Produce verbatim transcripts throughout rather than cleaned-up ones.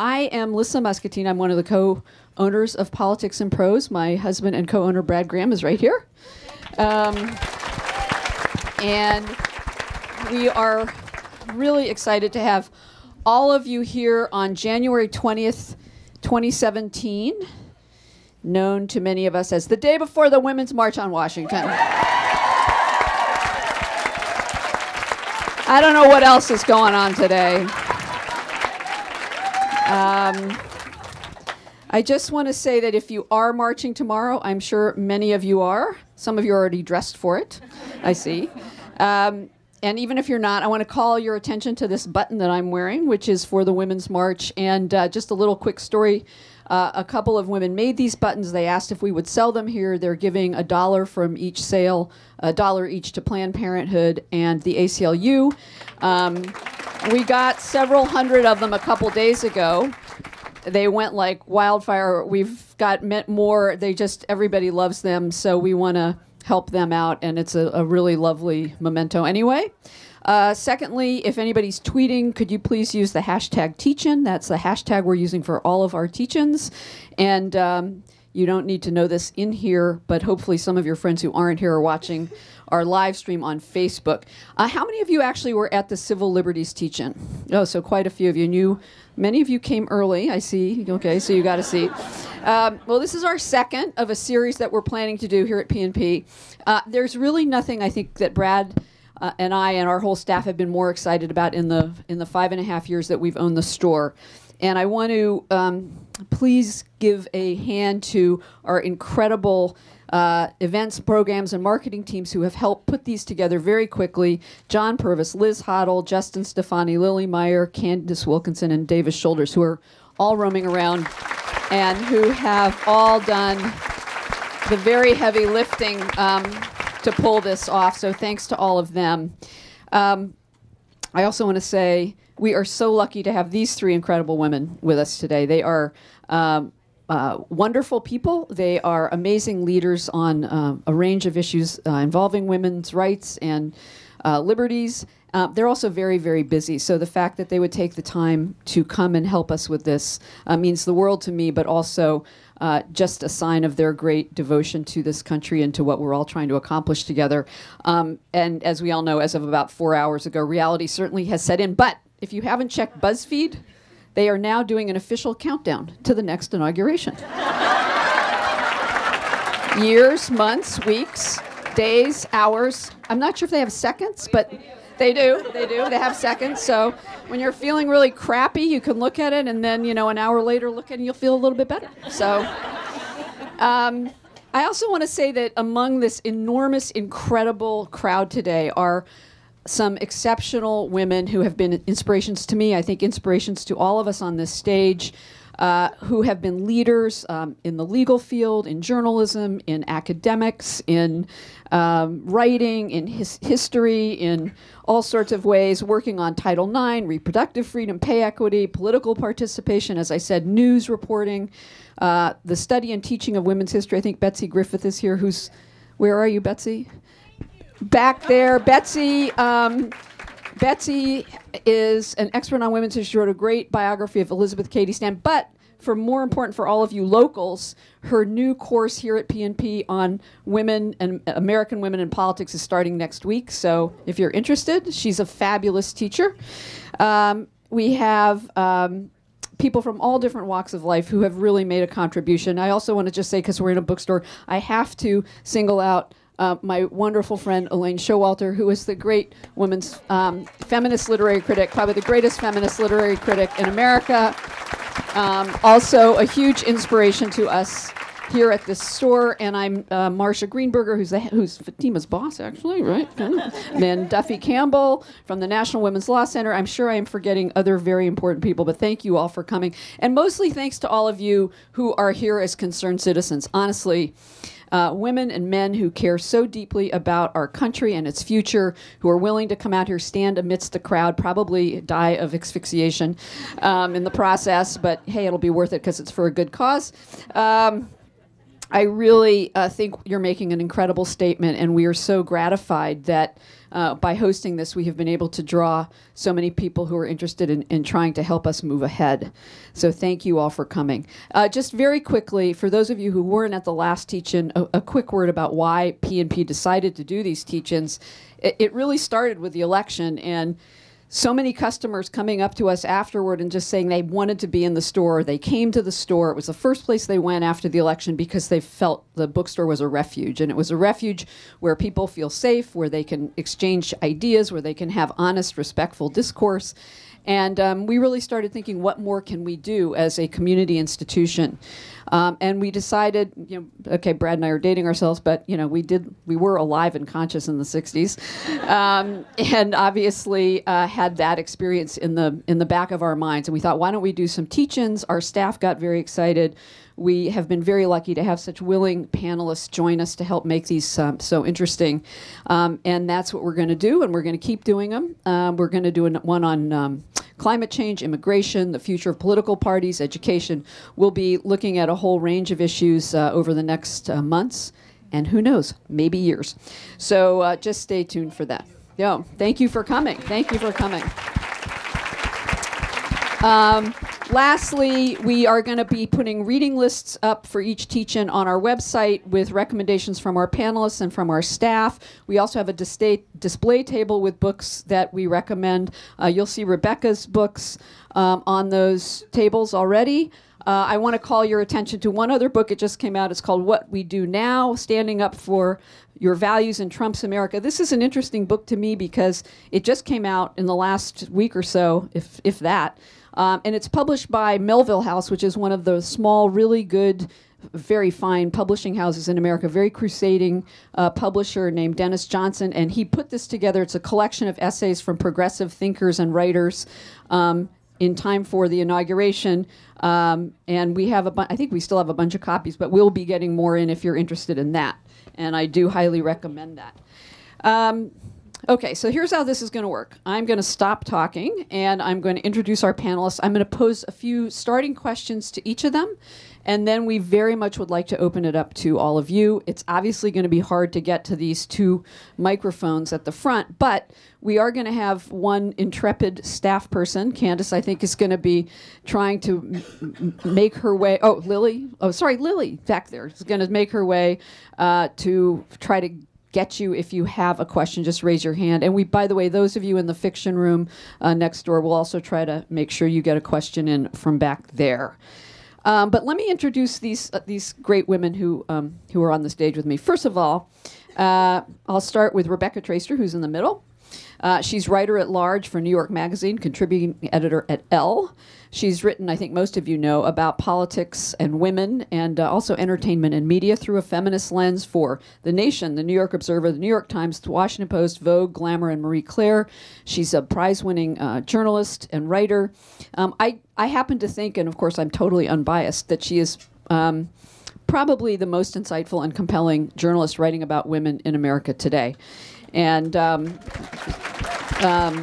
I am Lissa Muscatine. I'm one of the co-owners of Politics and Prose. My husband and co-owner, Brad Graham, is right here. Um, and we are really excited to have all of you here on January twentieth, twenty seventeen, known to many of us as the day before the Women's March on Washington. I don't know what else is going on today. Um, I just want to say that if you are marching tomorrow, I'm sure many of you are. Some of you are already dressed for it, I see. Um, and even if you're not, I want to call your attention to this button that I'm wearing, which is for the Women's March. And uh, just a little quick story. Uh, a couple of women made these buttons. They asked if we would sell them here. They're giving a dollar from each sale, a dollar each to Planned Parenthood and the A C L U. Um, we got several hundred of them a couple days ago. They went like wildfire. We've got more. They just, everybody loves them. So we want to help them out. And it's a, a really lovely memento anyway. Uh, secondly, if anybody's tweeting, could you please use the hashtag teach-in? That's the hashtag we're using for all of our teach-ins. And um, you don't need to know this in here, but hopefully some of your friends who aren't here are watching our live stream on Facebook. Uh, how many of you actually were at the Civil Liberties teach-in? Oh, so quite a few of you knew. Many of you came early, I see. Okay, so you got a seat. Um, well, this is our second of a series that we're planning to do here at P and P. Uh, there's really nothing, I think, that Brad Uh, and I and our whole staff have been more excited about in the in the five and a half years that we've owned the store. And I want to um, please give a hand to our incredible uh, events, programs, and marketing teams who have helped put these together very quickly. John Purvis, Liz Hoddle, Justin Stefani, Lily Meyer, Candace Wilkinson, and Davis Shoulders, who are all roaming around and who have all done the very heavy lifting um, to pull this off, so thanks to all of them. Um, I also want to say we are so lucky to have these three incredible women with us today. They are um, uh, wonderful people. They are amazing leaders on uh, a range of issues uh, involving women's rights and uh, liberties. Uh, they're also very, very busy, so the fact that they would take the time to come and help us with this uh, means the world to me, but also Uh, just a sign of their great devotion to this country and to what we're all trying to accomplish together. Um, and as we all know, as of about four hours ago, reality certainly has set in. But if you haven't checked BuzzFeed, they are now doing an official countdown to the next inauguration. Years, months, weeks, days, hours. I'm not sure if they have seconds, but they do, they do, they have seconds. So when you're feeling really crappy, you can look at it and then, you know, an hour later look at it and you'll feel a little bit better. So um, I also want to say that among this enormous, incredible crowd today are some exceptional women who have been inspirations to me, I think inspirations to all of us on this stage, uh, who have been leaders um, in the legal field, in journalism, in academics, in Um, writing, in his history, in all sorts of ways, working on Title nine, reproductive freedom, pay equity, political participation, as I said, news reporting, uh, the study and teaching of women's history. I think Betsy Griffith is here, who's, where are you, Betsy? Back there. Betsy, um, Betsy is an expert on women's history. She wrote a great biography of Elizabeth Cady Stanton, but for more important for all of you locals, her new course here at P and P on women and American women in politics is starting next week. So if you're interested, she's a fabulous teacher. Um, we have um, people from all different walks of life who have really made a contribution. I also want to just say, because we're in a bookstore, I have to single out Uh, my wonderful friend, Elaine Showalter, who is the great women's um, feminist literary critic, probably the greatest feminist literary critic in America. Um, also a huge inspiration to us here at this store. And I'm uh, Marsha Greenberger, who's, the, who's Fatima's boss, actually, right? Then Duffy Campbell from the National Women's Law Center. I'm sure I am forgetting other very important people, but thank you all for coming. And mostly thanks to all of you who are here as concerned citizens. Honestly, Uh, women and men who care so deeply about our country and its future, who are willing to come out here, stand amidst the crowd, probably die of asphyxiation um, in the process, but hey, it'll be worth it because it's for a good cause. Um, I really uh, think you're making an incredible statement, and we are so gratified that uh, by hosting this, we have been able to draw so many people who are interested in, in trying to help us move ahead. So thank you all for coming. Uh, just very quickly, for those of you who weren't at the last teach-in, a, a quick word about why P and P decided to do these teach-ins. It, it really started with the election, and so many customers coming up to us afterward and just saying they wanted to be in the store. They came to the store. It was the first place they went after the election because they felt the bookstore was a refuge. And it was a refuge where people feel safe, where they can exchange ideas, where they can have honest, respectful discourse. And um, we really started thinking, what more can we do as a community institution? Um, and we decided, you know, okay, Brad and I are dating ourselves, but you know, we did, we were alive and conscious in the sixties, um, and obviously uh, had that experience in the in the back of our minds. And we thought, why don't we do some teach-ins? Our staff got very excited. We have been very lucky to have such willing panelists join us to help make these um, so interesting. Um, and that's what we're going to do, and we're going to keep doing them. Um, we're going to do an, one on um, climate change, immigration, the future of political parties, education. We'll be looking at a whole range of issues uh, over the next uh, months, and who knows, maybe years. So uh, just stay tuned for that. Yo, thank you for coming. Thank you for coming. Um, lastly, we are going to be putting reading lists up for each teach-in on our website with recommendations from our panelists and from our staff. We also have a display, display table with books that we recommend. Uh, you'll see Rebecca's books um, on those tables already. Uh, I want to call your attention to one other book. It just came out. It's called What We Do Now, Standing Up for Your Values in Trump's America. This is an interesting book to me because it just came out in the last week or so, if, if that. Um, and it's published by Melville House, which is one of those small, really good, very fine publishing houses in America, very crusading uh, publisher named Dennis Johnson. And he put this together. It's a collection of essays from progressive thinkers and writers um, in time for the inauguration. Um, and we have a bu- I think we still have a bunch of copies, but we'll be getting more in if you're interested in that. And I do highly recommend that. Um, Okay, so here's how this is going to work. I'm going to stop talking, and I'm going to introduce our panelists. I'm going to pose a few starting questions to each of them, and then we very much would like to open it up to all of you. It's obviously going to be hard to get to these two microphones at the front, but we are going to have one intrepid staff person. Candace, I think, is going to be trying to m make her way. Oh, Lily. Oh, sorry, Lily back there is going to make her way uh, to try to get you. If you have a question, just raise your hand. And we, by the way, those of you in the fiction room uh, next door, will also try to make sure you get a question in from back there. Um, but let me introduce these uh, these great women who um, who are on the stage with me. First of all, uh, I'll start with Rebecca Traister, who's in the middle. Uh, she's writer at large for New York Magazine, contributing editor at Elle. She's written, I think most of you know, about politics and women, and uh, also entertainment and media through a feminist lens for The Nation, The New York Observer, The New York Times, The Washington Post, Vogue, Glamour, and Marie Claire. She's a prize-winning uh, journalist and writer. Um, I, I happen to think, and of course I'm totally unbiased, that she is um, probably the most insightful and compelling journalist writing about women in America today. And um, um,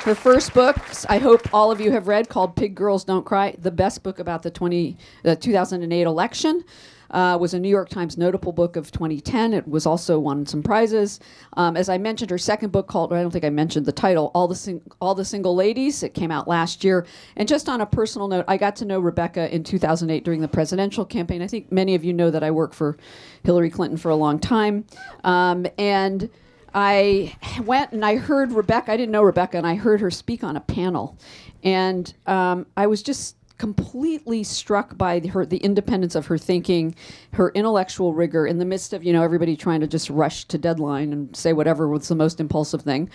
her first book, I hope all of you have read, called Pig Girls Don't Cry, the best book about the twenty, uh, two thousand eight election, uh, was a New York Times notable book of twenty ten. It was also won some prizes. Um, as I mentioned, her second book called, I don't think I mentioned the title, All the, Sing All the Single Ladies. It came out last year. And just on a personal note, I got to know Rebecca in two thousand eight during the presidential campaign. I think many of you know that I worked for Hillary Clinton for a long time. Um, and I went and I heard Rebecca, I didn't know Rebecca, and I heard her speak on a panel. And um, I was just completely struck by the, her, the independence of her thinking, her intellectual rigor in the midst of, you know, everybody trying to just rush to deadline and say whatever was the most impulsive thing.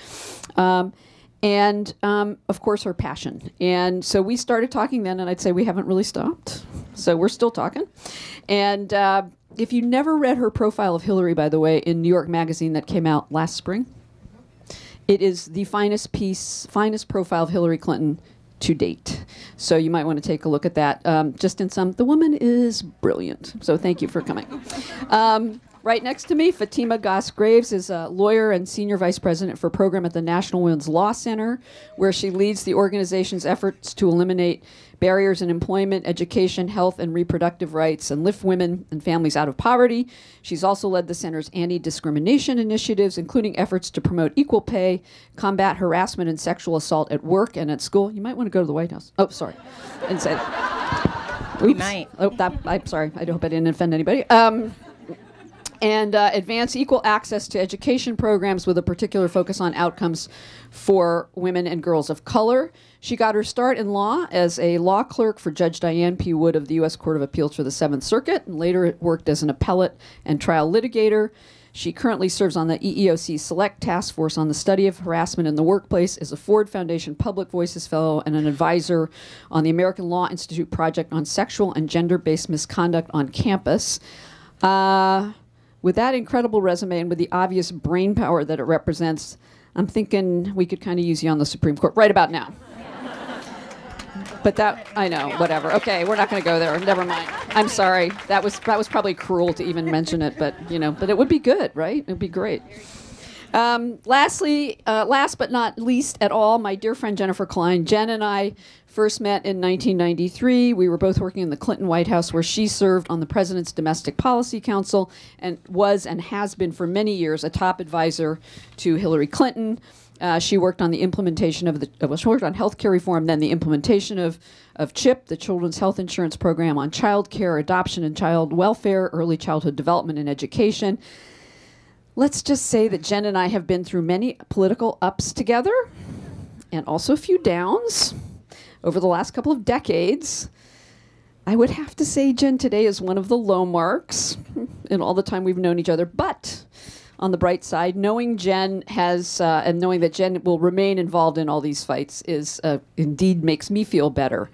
Um, and, um, of course, her passion. And so we started talking then, and I'd say we haven't really stopped. So we're still talking. And uh, if you never read her profile of Hillary, by the way, in New York Magazine that came out last spring, it is the finest piece, finest profile of Hillary Clinton to date. So you might want to take a look at that. Um, just in some, the woman is brilliant. So thank you for coming. Um, Right next to me, Fatima Goss Graves is a lawyer and senior vice president for program at the National Women's Law Center, where she leads the organization's efforts to eliminate barriers in employment, education, health, and reproductive rights, and lift women and families out of poverty. She's also led the center's anti-discrimination initiatives, including efforts to promote equal pay, combat harassment and sexual assault at work and at school. You might want to go to the White House. Oh, sorry. And say that. We might. Oh, that, I'm sorry. I hope I didn't offend anybody. Um, and uh, advance equal access to education programs with a particular focus on outcomes for women and girls of color. She got her start in law as a law clerk for Judge Diane P. Wood of the U S Court of Appeals for the Seventh Circuit, and later worked as an appellate and trial litigator. She currently serves on the E E O C Select Task Force on the Study of Harassment in the Workplace, is a Ford Foundation Public Voices Fellow, and an advisor on the American Law Institute Project on Sexual and Gender-Based Misconduct on Campus. Uh, With that incredible resume and with the obvious brain power that it represents, I'm thinking we could kind of use you on the Supreme Court right about now. But that, I know, whatever. Okay, we're not going to go there. Never mind. I'm sorry. That was that was probably cruel to even mention it, but you know, but it would be good, right? It would be great. Um, lastly, uh, last but not least at all, my dear friend Jennifer Klein. Jen and I first met in nineteen ninety-three. We were both working in the Clinton White House, where she served on the President's Domestic Policy Council and was and has been for many years a top advisor to Hillary Clinton. Uh, she worked on the implementation of the, well, she worked on health care reform, then the implementation of, of CHIP, the Children's Health Insurance Program, on child care, adoption and child welfare, early childhood development and education. Let's just say that Jen and I have been through many political ups together and also a few downs over the last couple of decades. I would have to say Jen today is one of the low marks in all the time we've known each other. But on the bright side, knowing Jen has, uh, and knowing that Jen will remain involved in all these fights is uh, indeed makes me feel better.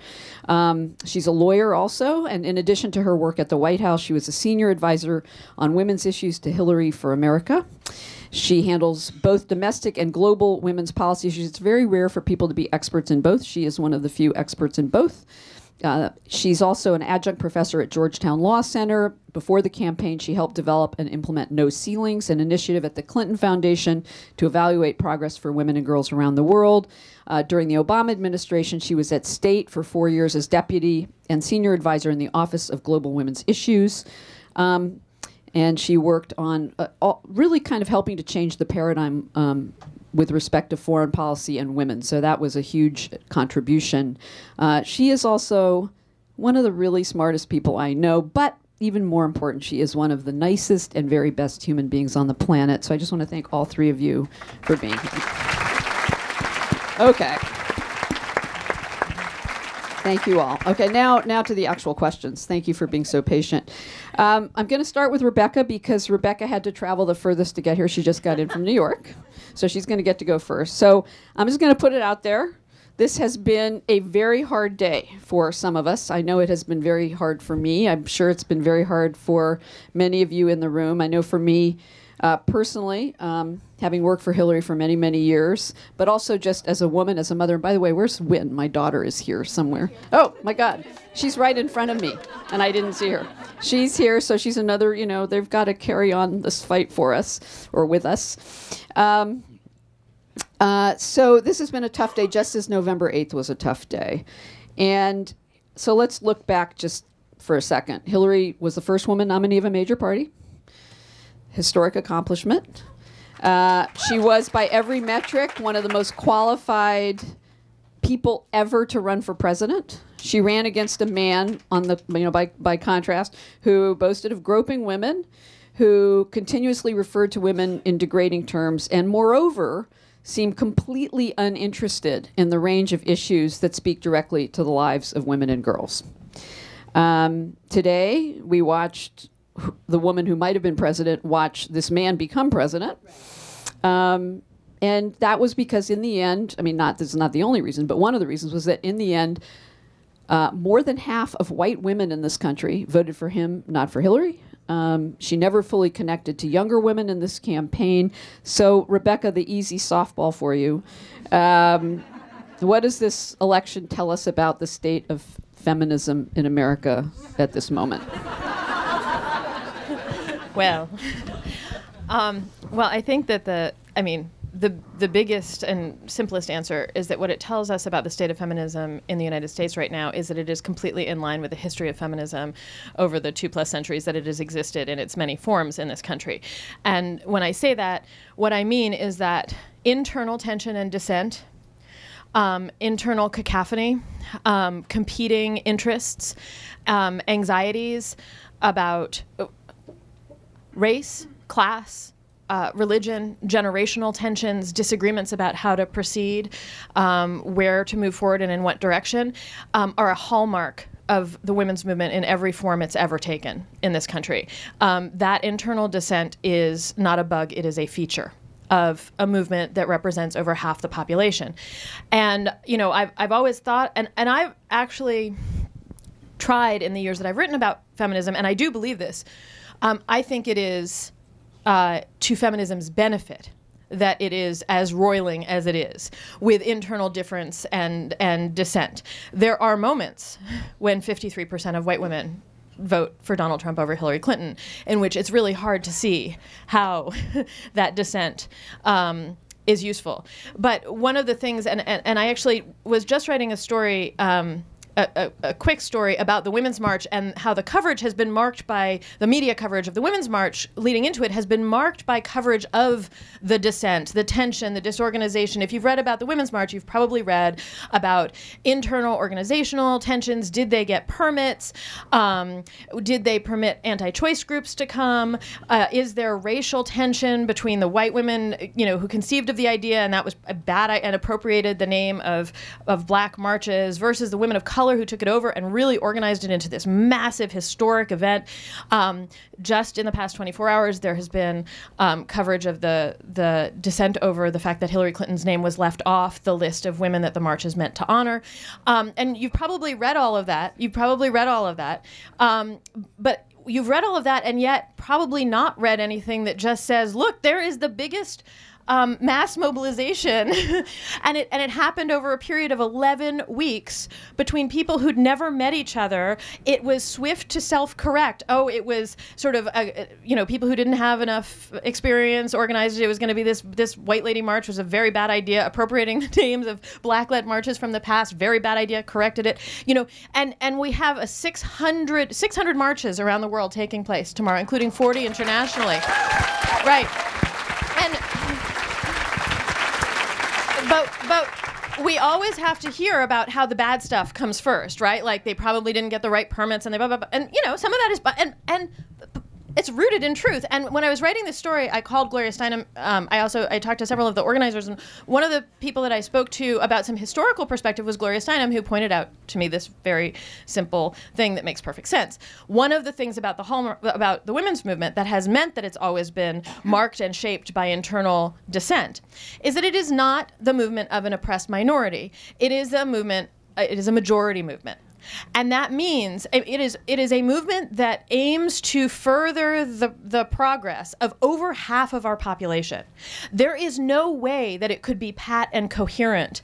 Um, she's a lawyer also, and in addition to her work at the White House, she was a senior advisor on women's issues to Hillary for America. She handles both domestic and global women's policy issues. It's very rare for people to be experts in both. She is one of the few experts in both. Uh, she's also an adjunct professor at Georgetown Law Center. Before the campaign, she helped develop and implement No Ceilings, an initiative at the Clinton Foundation to evaluate progress for women and girls around the world. Uh, during the Obama administration, she was at State for four years as deputy and senior advisor in the Office of Global Women's Issues. Um, and she worked on uh, all, really kind of helping to change the paradigm um, with respect to foreign policy and women. So that was a huge contribution. Uh, she is also one of the really smartest people I know, but even more important, she is one of the nicest and very best human beings on the planet. So I just want to thank all three of you for being here. Okay. Thank you all. Okay, now, now to the actual questions. Thank you for being so patient. Um, I'm going to start with Rebecca because Rebecca had to travel the furthest to get here. She just got in from New York, so she's going to get to go first. So I'm just going to put it out there. This has been a very hard day for some of us. I know it has been very hard for me. I'm sure it's been very hard for many of you in the room. I know for me, Uh, personally, um, having worked for Hillary for many, many years, but also just as a woman, as a mother. And by the way, where's Wynn? My daughter is here somewhere. Oh, my God. She's right in front of me, and I didn't see her. She's here, so she's another, you know, they've got to carry on this fight for us or with us. Um, uh, so this has been a tough day, just as November eighth was a tough day. And so let's look back just for a second. Hillary was the first woman nominee of a major party. Historic accomplishment. Uh, she was, by every metric, one of the most qualified people ever to run for president. She ran against a man, on the, you know, by, by contrast, who boasted of groping women, who continuously referred to women in degrading terms, and moreover, seemed completely uninterested in the range of issues that speak directly to the lives of women and girls. Um, today, we watched the woman who might have been president watch this man become president. Um, and that was because in the end, I mean, not this is not the only reason, but one of the reasons was that in the end, uh, more than half of white women in this country voted for him, not for Hillary. Um, she never fully connected to younger women in this campaign. So, Rebecca, the easy softball for you. Um, what does this election tell us about the state of feminism in America at this moment? Well, um, well, I think that the, I mean, the, the biggest and simplest answer is that what it tells us about the state of feminism in the United States right now is that it is completely in line with the history of feminism over the two plus centuries that it has existed in its many forms in this country. And when I say that, what I mean is that internal tension and dissent, Um, internal cacophony, um, competing interests, um, anxieties about race, class, uh, religion, generational tensions, disagreements about how to proceed, um, where to move forward and in what direction, um, are a hallmark of the women's movement in every form it's ever taken in this country. Um, that internal dissent is not a bug, it is a feature of a movement that represents over half the population. And, you know, I've, I've always thought, and, and I've actually tried in the years that I've written about feminism, and I do believe this, um, I think it is uh, to feminism's benefit that it is as roiling as it is, with internal difference and, and dissent. There are moments when fifty-three percent of white women vote for Donald Trump over Hillary Clinton, in which it's really hard to see how that dissent um, is useful. But one of the things, and, and, and I actually was just writing a story, um, a, a, a quick story about the Women's March and how the coverage has been marked by, the media coverage of the Women's March leading into it has been marked by coverage of the dissent, the tension, the disorganization. If you've read about the Women's March, you've probably read about internal organizational tensions. Did they get permits? Um, did they permit anti-choice groups to come? Uh, is there racial tension between the white women, you know, who conceived of the idea, and that was a bad idea and appropriated the name of, of black marches, versus the women of color who took it over and really organized it into this massive historic event. Um, just in the past twenty-four hours, there has been um, coverage of the, the dissent over the fact that Hillary Clinton's name was left off the list of women that the march is meant to honor. Um, and you've probably read all of that. You've probably read all of that. Um, but you've read all of that and yet probably not read anything that just says, look, there is the biggest Um, mass mobilization, and it and it happened over a period of eleven weeks between people who'd never met each other. It was swift to self-correct. Oh, it was sort of a, you know, people who didn't have enough experience organized it. It was going to be this this white lady march was a very bad idea. Appropriating the names of black-led marches from the past, very bad idea. Corrected it. You know, and and we have a six hundred marches around the world taking place tomorrow, including forty internationally. Right. But, but we always have to hear about how the bad stuff comes first, right? Like they probably didn't get the right permits and they blah, blah, blah. And, you know, some of that is, and, and it's rooted in truth. And when I was writing this story, I called Gloria Steinem. Um, I also, I talked to several of the organizers, and one of the people that I spoke to about some historical perspective was Gloria Steinem, who pointed out to me this very simple thing that makes perfect sense. One of the things about the hallmark, about the women's movement that has meant that it's always been marked and shaped by internal dissent is that it is not the movement of an oppressed minority. It is a movement, it is a majority movement. And that means it is it is a movement that aims to further the, the progress of over half of our population. There is no way that it could be pat and coherent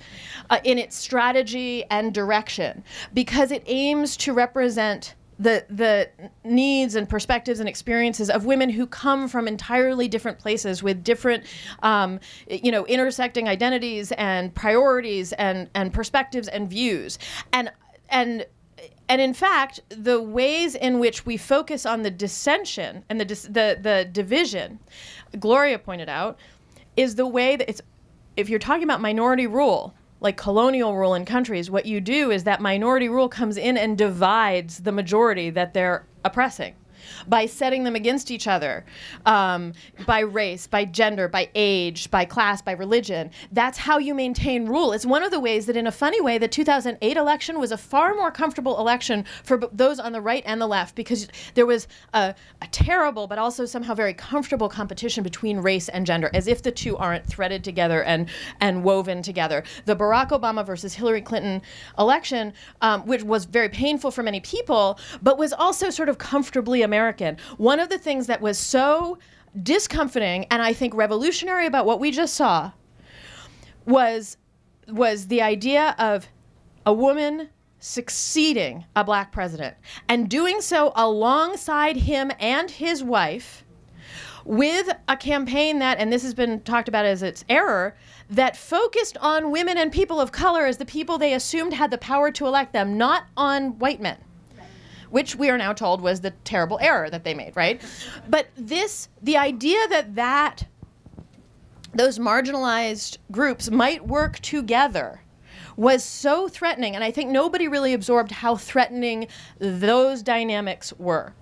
uh, in its strategy and direction, because it aims to represent the the needs and perspectives and experiences of women who come from entirely different places with different, um, you know, intersecting identities and priorities and, and perspectives and views. And And and in fact, the ways in which we focus on the dissension and the dis the the division, Gloria pointed out, is the way that it's. If you're talking about minority rule, like colonial rule in countries, what you do is that minority rule comes in and divides the majority that they're oppressing by setting them against each other, um, by race, by gender, by age, by class, by religion. That's how you maintain rule. It's one of the ways that, in a funny way, the two thousand eight election was a far more comfortable election for b those on the right and the left, because there was a, a terrible but also somehow very comfortable competition between race and gender, as if the two aren't threaded together and, and woven together. The Barack Obama versus Hillary Clinton election, um, which was very painful for many people, but was also sort of comfortably American. American. One of the things that was so discomforting and I think revolutionary about what we just saw was, was the idea of a woman succeeding a black president and doing so alongside him and his wife with a campaign that, and this has been talked about as its error, that focused on women and people of color as the people they assumed had the power to elect them, not on white men, which we are now told was the terrible error that they made, right? But this, the idea that that those marginalized groups might work together was so threatening, and I think nobody really absorbed how threatening those dynamics were.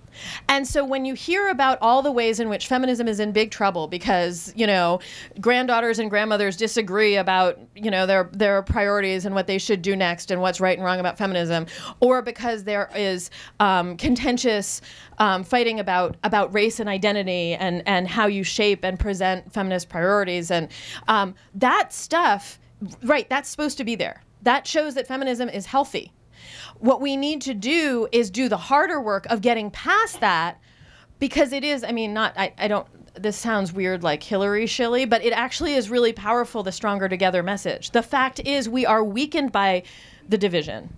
And so when you hear about all the ways in which feminism is in big trouble because, you know, granddaughters and grandmothers disagree about, you know, their, their priorities and what they should do next and what's right and wrong about feminism, or because there is um, contentious um, fighting about, about race and identity and, and how you shape and present feminist priorities and um, that stuff, right, that's supposed to be there. That shows that feminism is healthy. What we need to do is do the harder work of getting past that, because it is, I mean, not, I, I don't, this sounds weird like Hillary shilly, but it actually is really powerful, the stronger together message. The fact is we are weakened by the division,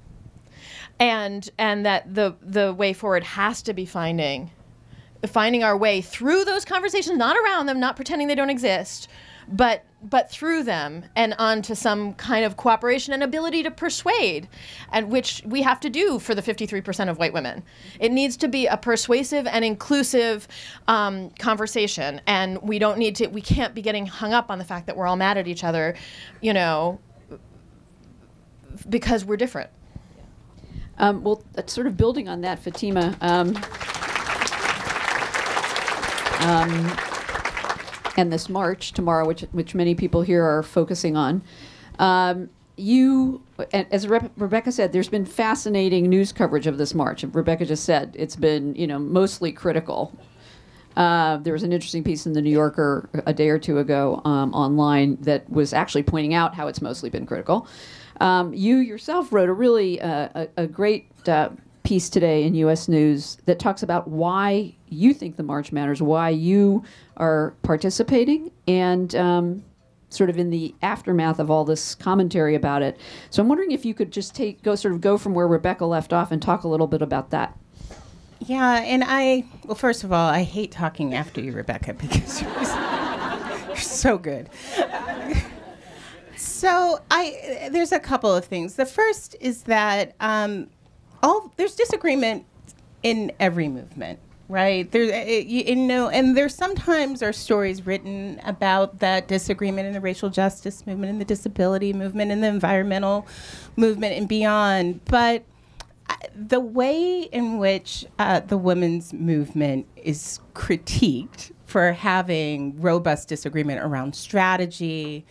and and that the, the way forward has to be finding, finding our way through those conversations, not around them, not pretending they don't exist, but but through them and onto some kind of cooperation and ability to persuade, and which we have to do for the fifty-three percent of white women. It needs to be a persuasive and inclusive um, conversation, and we don't need to, we can't be getting hung up on the fact that we're all mad at each other, you know, because we're different. Um, well, that's sort of building on that, Fatima. Um, um, and this march tomorrow, which, which many people here are focusing on. Um, you, as Re- Rebecca said, there's been fascinating news coverage of this march. Rebecca just said it's been, you know, mostly critical. Uh, there was an interesting piece in The New Yorker a day or two ago um, online that was actually pointing out how it's mostly been critical. Um, you yourself wrote a really uh, a, a great uh, piece today in U S News that talks about why you think the march matters, why you are participating, and um, sort of in the aftermath of all this commentary about it. So I'm wondering if you could just take go sort of go from where Rebecca left off and talk a little bit about that. Yeah, and I, well, first of all, I hate talking after you, Rebecca, because you're, you're so good. So I, there's a couple of things. The first is that um, All, there's disagreement in every movement, right? There, it, you know, and there sometimes are stories written about that disagreement in the racial justice movement, in the disability movement, in the environmental movement, and beyond. But uh, the way in which uh, the women's movement is critiqued for having robust disagreement around strategy,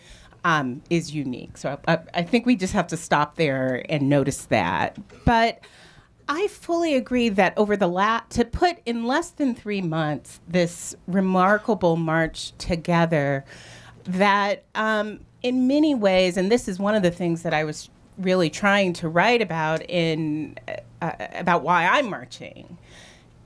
Um, is unique. So I, I, I think we just have to stop there and notice that. But I fully agree that over the last, to put in less than three months, this remarkable march together that um, in many ways, and this is one of the things that I was really trying to write about in, uh, about why I'm marching.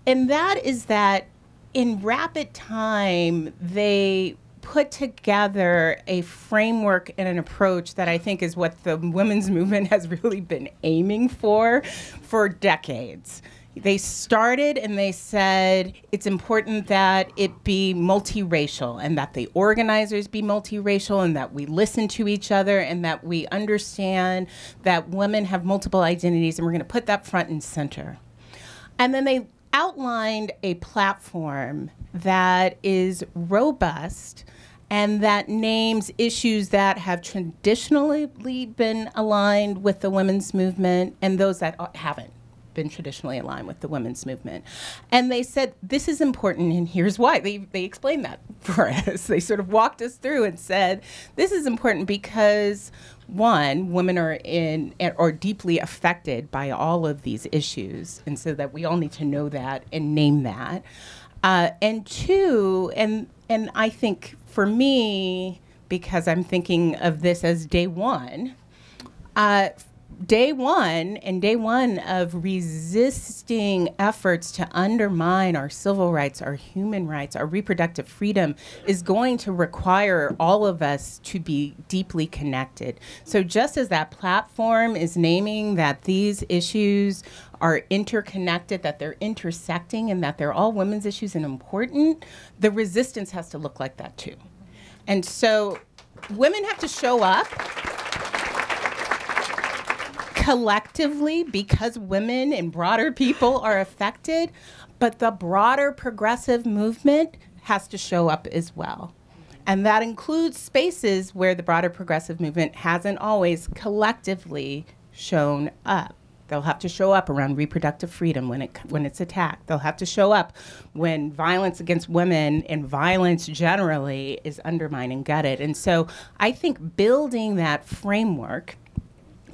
And that is that in rapid time, they put together a framework and an approach that I think is what the women's movement has really been aiming for for decades. They started and they said it's important that it be multiracial and that the organizers be multiracial and that we listen to each other and that we understand that women have multiple identities, and we're going to put that front and center. And then they outlined a platform that is robust and that names issues that have traditionally been aligned with the women's movement and those that haven't been traditionally aligned with the women's movement. And they said, this is important and here's why. They, they explained that for us. They sort of walked us through and said, this is important because, one, women are in or deeply affected by all of these issues. And so that we all need to know that and name that. Uh, and two, and and I think for me, because I'm thinking of this as day one, uh, day one and day one of resisting efforts to undermine our civil rights, our human rights, our reproductive freedom is going to require all of us to be deeply connected. So just as that platform is naming that these issues are interconnected, that they're intersecting, and that they're all women's issues and important, the resistance has to look like that too. And so women have to show up collectively because women and broader people are affected, but the broader progressive movement has to show up as well. And that includes spaces where the broader progressive movement hasn't always collectively shown up. They'll have to show up around reproductive freedom when it when it's attacked. They'll have to show up when violence against women and violence generally is undermined and gutted. And so I think building that framework,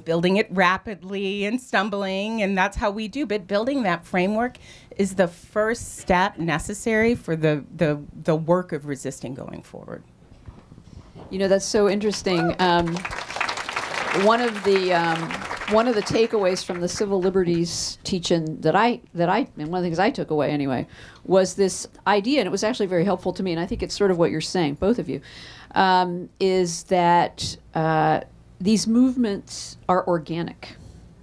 building it rapidly and stumbling, and that's how we do, but building that framework is the first step necessary for the, the, the work of resisting going forward. You know, that's so interesting. Um, one of the... Um, One of the takeaways from the Civil Liberties teach-in that I, that I, and one of the things I took away anyway, was this idea, and it was actually very helpful to me, and I think it's sort of what you're saying, both of you, um, is that uh, these movements are organic.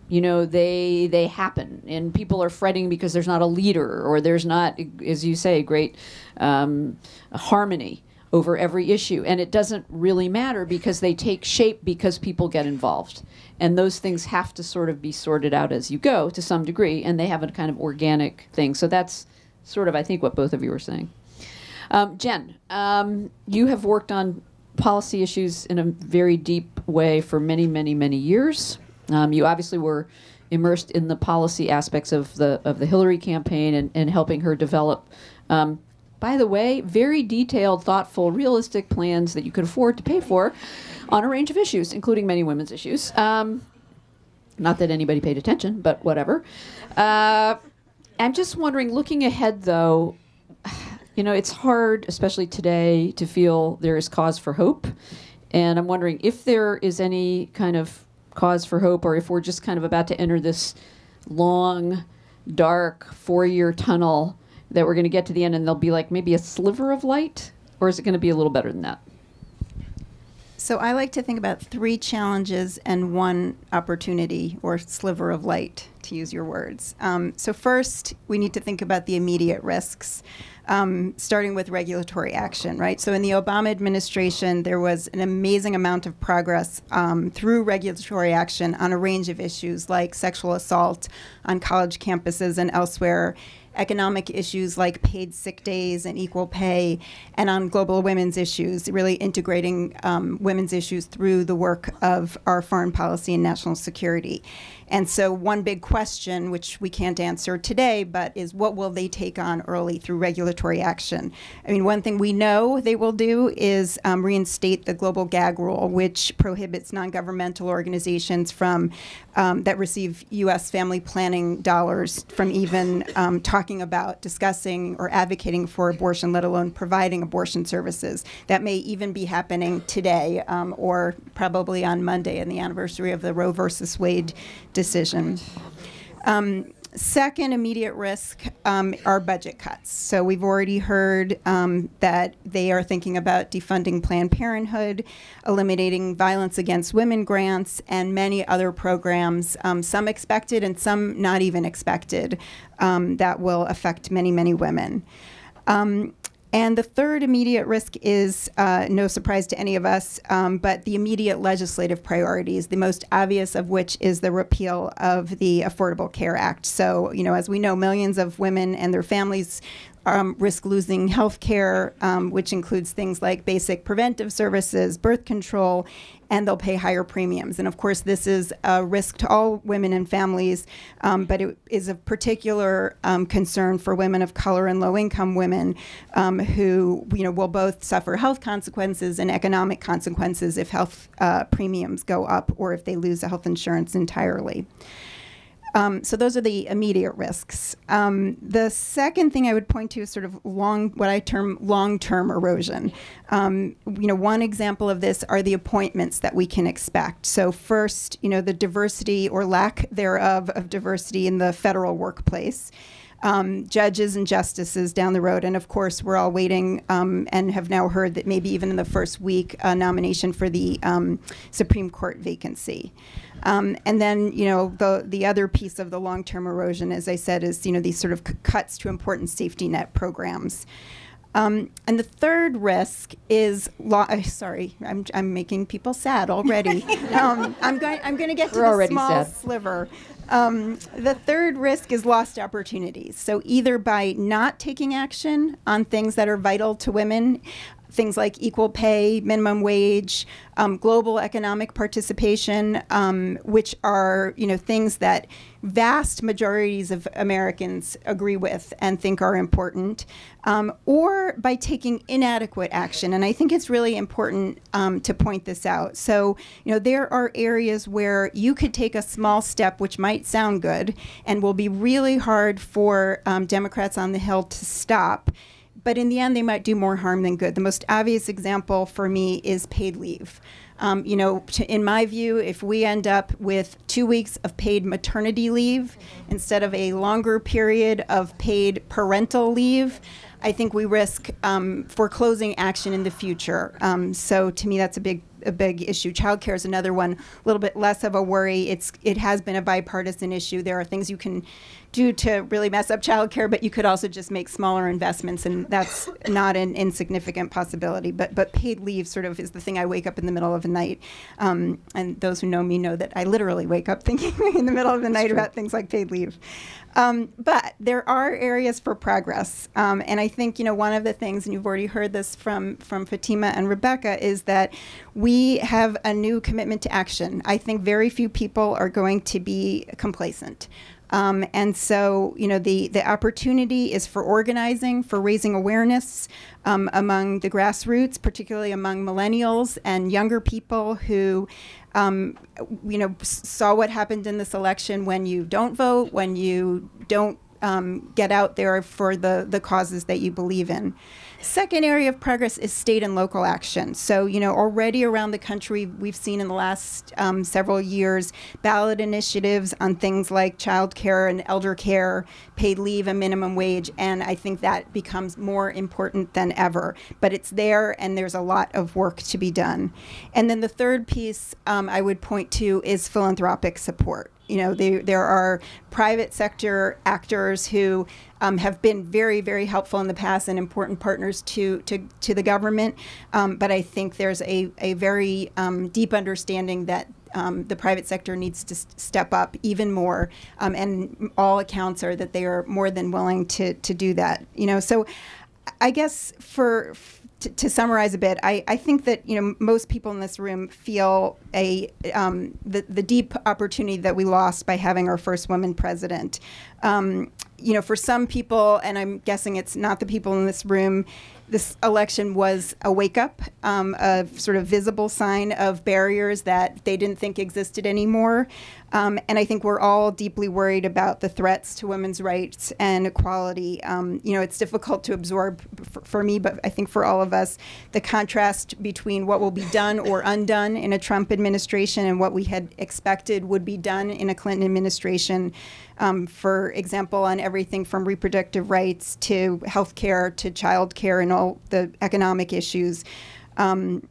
You know, they, they happen, and people are fretting because there's not a leader, or there's not, as you say, great um, harmony over every issue, and it doesn't really matter because they take shape because people get involved. And those things have to sort of be sorted out as you go to some degree, and they have a kind of organic thing. So that's sort of, I think, what both of you were saying. Um, Jen, um, you have worked on policy issues in a very deep way for many, many, many years. Um, you obviously were immersed in the policy aspects of the, of the Hillary campaign and, and helping her develop um, by the way, very detailed, thoughtful, realistic plans that you could afford to pay for on a range of issues, including many women's issues. Um, not that anybody paid attention, but whatever. Uh, I'm just wondering, looking ahead though, you know, it's hard, especially today, to feel there is cause for hope. And I'm wondering if there is any kind of cause for hope, or if we're just kind of about to enter this long, dark, four-year tunnel that we're going to get to the end and there'll be like maybe a sliver of light, or is it going to be a little better than that? So I like to think about three challenges and one opportunity or sliver of light, to use your words. Um, so first, we need to think about the immediate risks, um, starting with regulatory action, right? So in the Obama administration, there was an amazing amount of progress um, through regulatory action on a range of issues like sexual assault on college campuses and elsewhere, economic issues like paid sick days and equal pay, and on global women's issues, really integrating um, women's issues through the work of our foreign policy and national security. And so one big question, which we can't answer today, but is what will they take on early through regulatory action? I mean, one thing we know they will do is um, reinstate the global gag rule, which prohibits non-governmental organizations from um, that receive U S family planning dollars from even um, talking about, discussing, or advocating for abortion, let alone providing abortion services. That may even be happening today um, or probably on Monday on the anniversary of the Roe versus Wade decision. Um, second immediate risk um, are budget cuts. So we've already heard um, that they are thinking about defunding Planned Parenthood, eliminating violence against women grants, and many other programs, um, some expected and some not even expected, um, that will affect many, many women. Um, And the third immediate risk is uh, no surprise to any of us, um, but the immediate legislative priorities, the most obvious of which is the repeal of the Affordable Care Act. So, you know, as we know, millions of women and their families um, risk losing health care, um, which includes things like basic preventive services, birth control, and they'll pay higher premiums. And of course, this is a risk to all women and families, um, but it is of particular um, concern for women of color and low-income women um, who, you know, will both suffer health consequences and economic consequences if health uh, premiums go up or if they lose health insurance entirely. Um, so those are the immediate risks. Um, the second thing I would point to is sort of long, what I term long-term erosion. Um, you know, one example of this are the appointments that we can expect. So first, you know, the diversity or lack thereof of diversity in the federal workplace. Um, judges and justices down the road. And of course, we're all waiting um, and have now heard that maybe even in the first week, a nomination for the um, Supreme Court vacancy. Um, and then, you know, the, the other piece of the long-term erosion, as I said, is, you know, these sort of cuts to important safety net programs. Um, and the third risk is, lo uh, sorry, I'm, I'm making people sad already. um, I'm going I'm going to get to the small sliver. Um, the third risk is lost opportunities. So either by not taking action on things that are vital to women, things like equal pay, minimum wage, um, global economic participation, um, which are, you know, things that vast majorities of Americans agree with and think are important, um, or by taking inadequate action. And I think it's really important um, to point this out. So, you know, there are areas where you could take a small step, which might sound good, and will be really hard for um, Democrats on the Hill to stop. But in the end, they might do more harm than good. The most obvious example for me is paid leave. Um, you know, to, in my view, if we end up with two weeks of paid maternity leave instead of a longer period of paid parental leave, I think we risk um, foreclosing action in the future. Um, so to me, that's a big, a big issue. Childcare is another one, a little bit less of a worry. It's, it has been a bipartisan issue. There are things you can do to really mess up childcare, but you could also just make smaller investments, and that's not an insignificant possibility. But, but paid leave sort of is the thing I wake up in the middle of the night. Um, and those who know me know that I literally wake up thinking in the middle of the that's night true. about things like paid leave. Um, but there are areas for progress. Um, and I think, you know, one of the things, and you've already heard this from, from Fatima and Rebecca, is that we have a new commitment to action. I think very few people are going to be complacent. Um, and so, you know, the, the opportunity is for organizing, for raising awareness um, among the grassroots, particularly among millennials and younger people who, um, you know, saw what happened in this election when you don't vote, when you don't um, get out there for the, the causes that you believe in. Second area of progress is state and local action. So, you know, already around the country, we've seen in the last um, several years ballot initiatives on things like child care and elder care, paid leave and minimum wage, and I think that becomes more important than ever. But it's there, and there's a lot of work to be done. And then the third piece um, I would point to is philanthropic support. You know, they, there are private sector actors who um, have been very, very helpful in the past and important partners to to, to the government. Um, but I think there's a, a very um, deep understanding that um, the private sector needs to st step up even more. Um, and all accounts are that they are more than willing to, to do that. You know, so I guess for... To, to summarize a bit, I, I think that, you know, most people in this room feel a um, the, the deep opportunity that we lost by having our first woman president. Um, you know, for some people, and I'm guessing it's not the people in this room, this election was a wake-up, um, a sort of visible sign of barriers that they didn't think existed anymore. Um, and I think we're all deeply worried about the threats to women's rights and equality. Um, you know, it's difficult to absorb for, for me, but I think for all of us, the contrast between what will be done or undone in a Trump administration and what we had expected would be done in a Clinton administration. Um, for example, on everything from reproductive rights to health care to child care and all the economic issues. Um,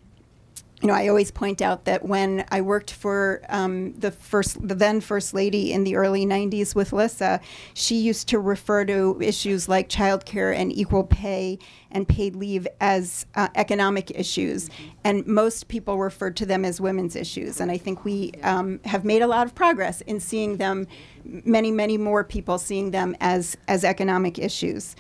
you know, I always point out that when I worked for um, the first, the then First Lady in the early nineties with Lissa, she used to refer to issues like child care and equal pay and paid leave as uh, economic issues. And most people referred to them as women's issues. And I think we um, have made a lot of progress in seeing them, many, many more people seeing them as, as economic issues.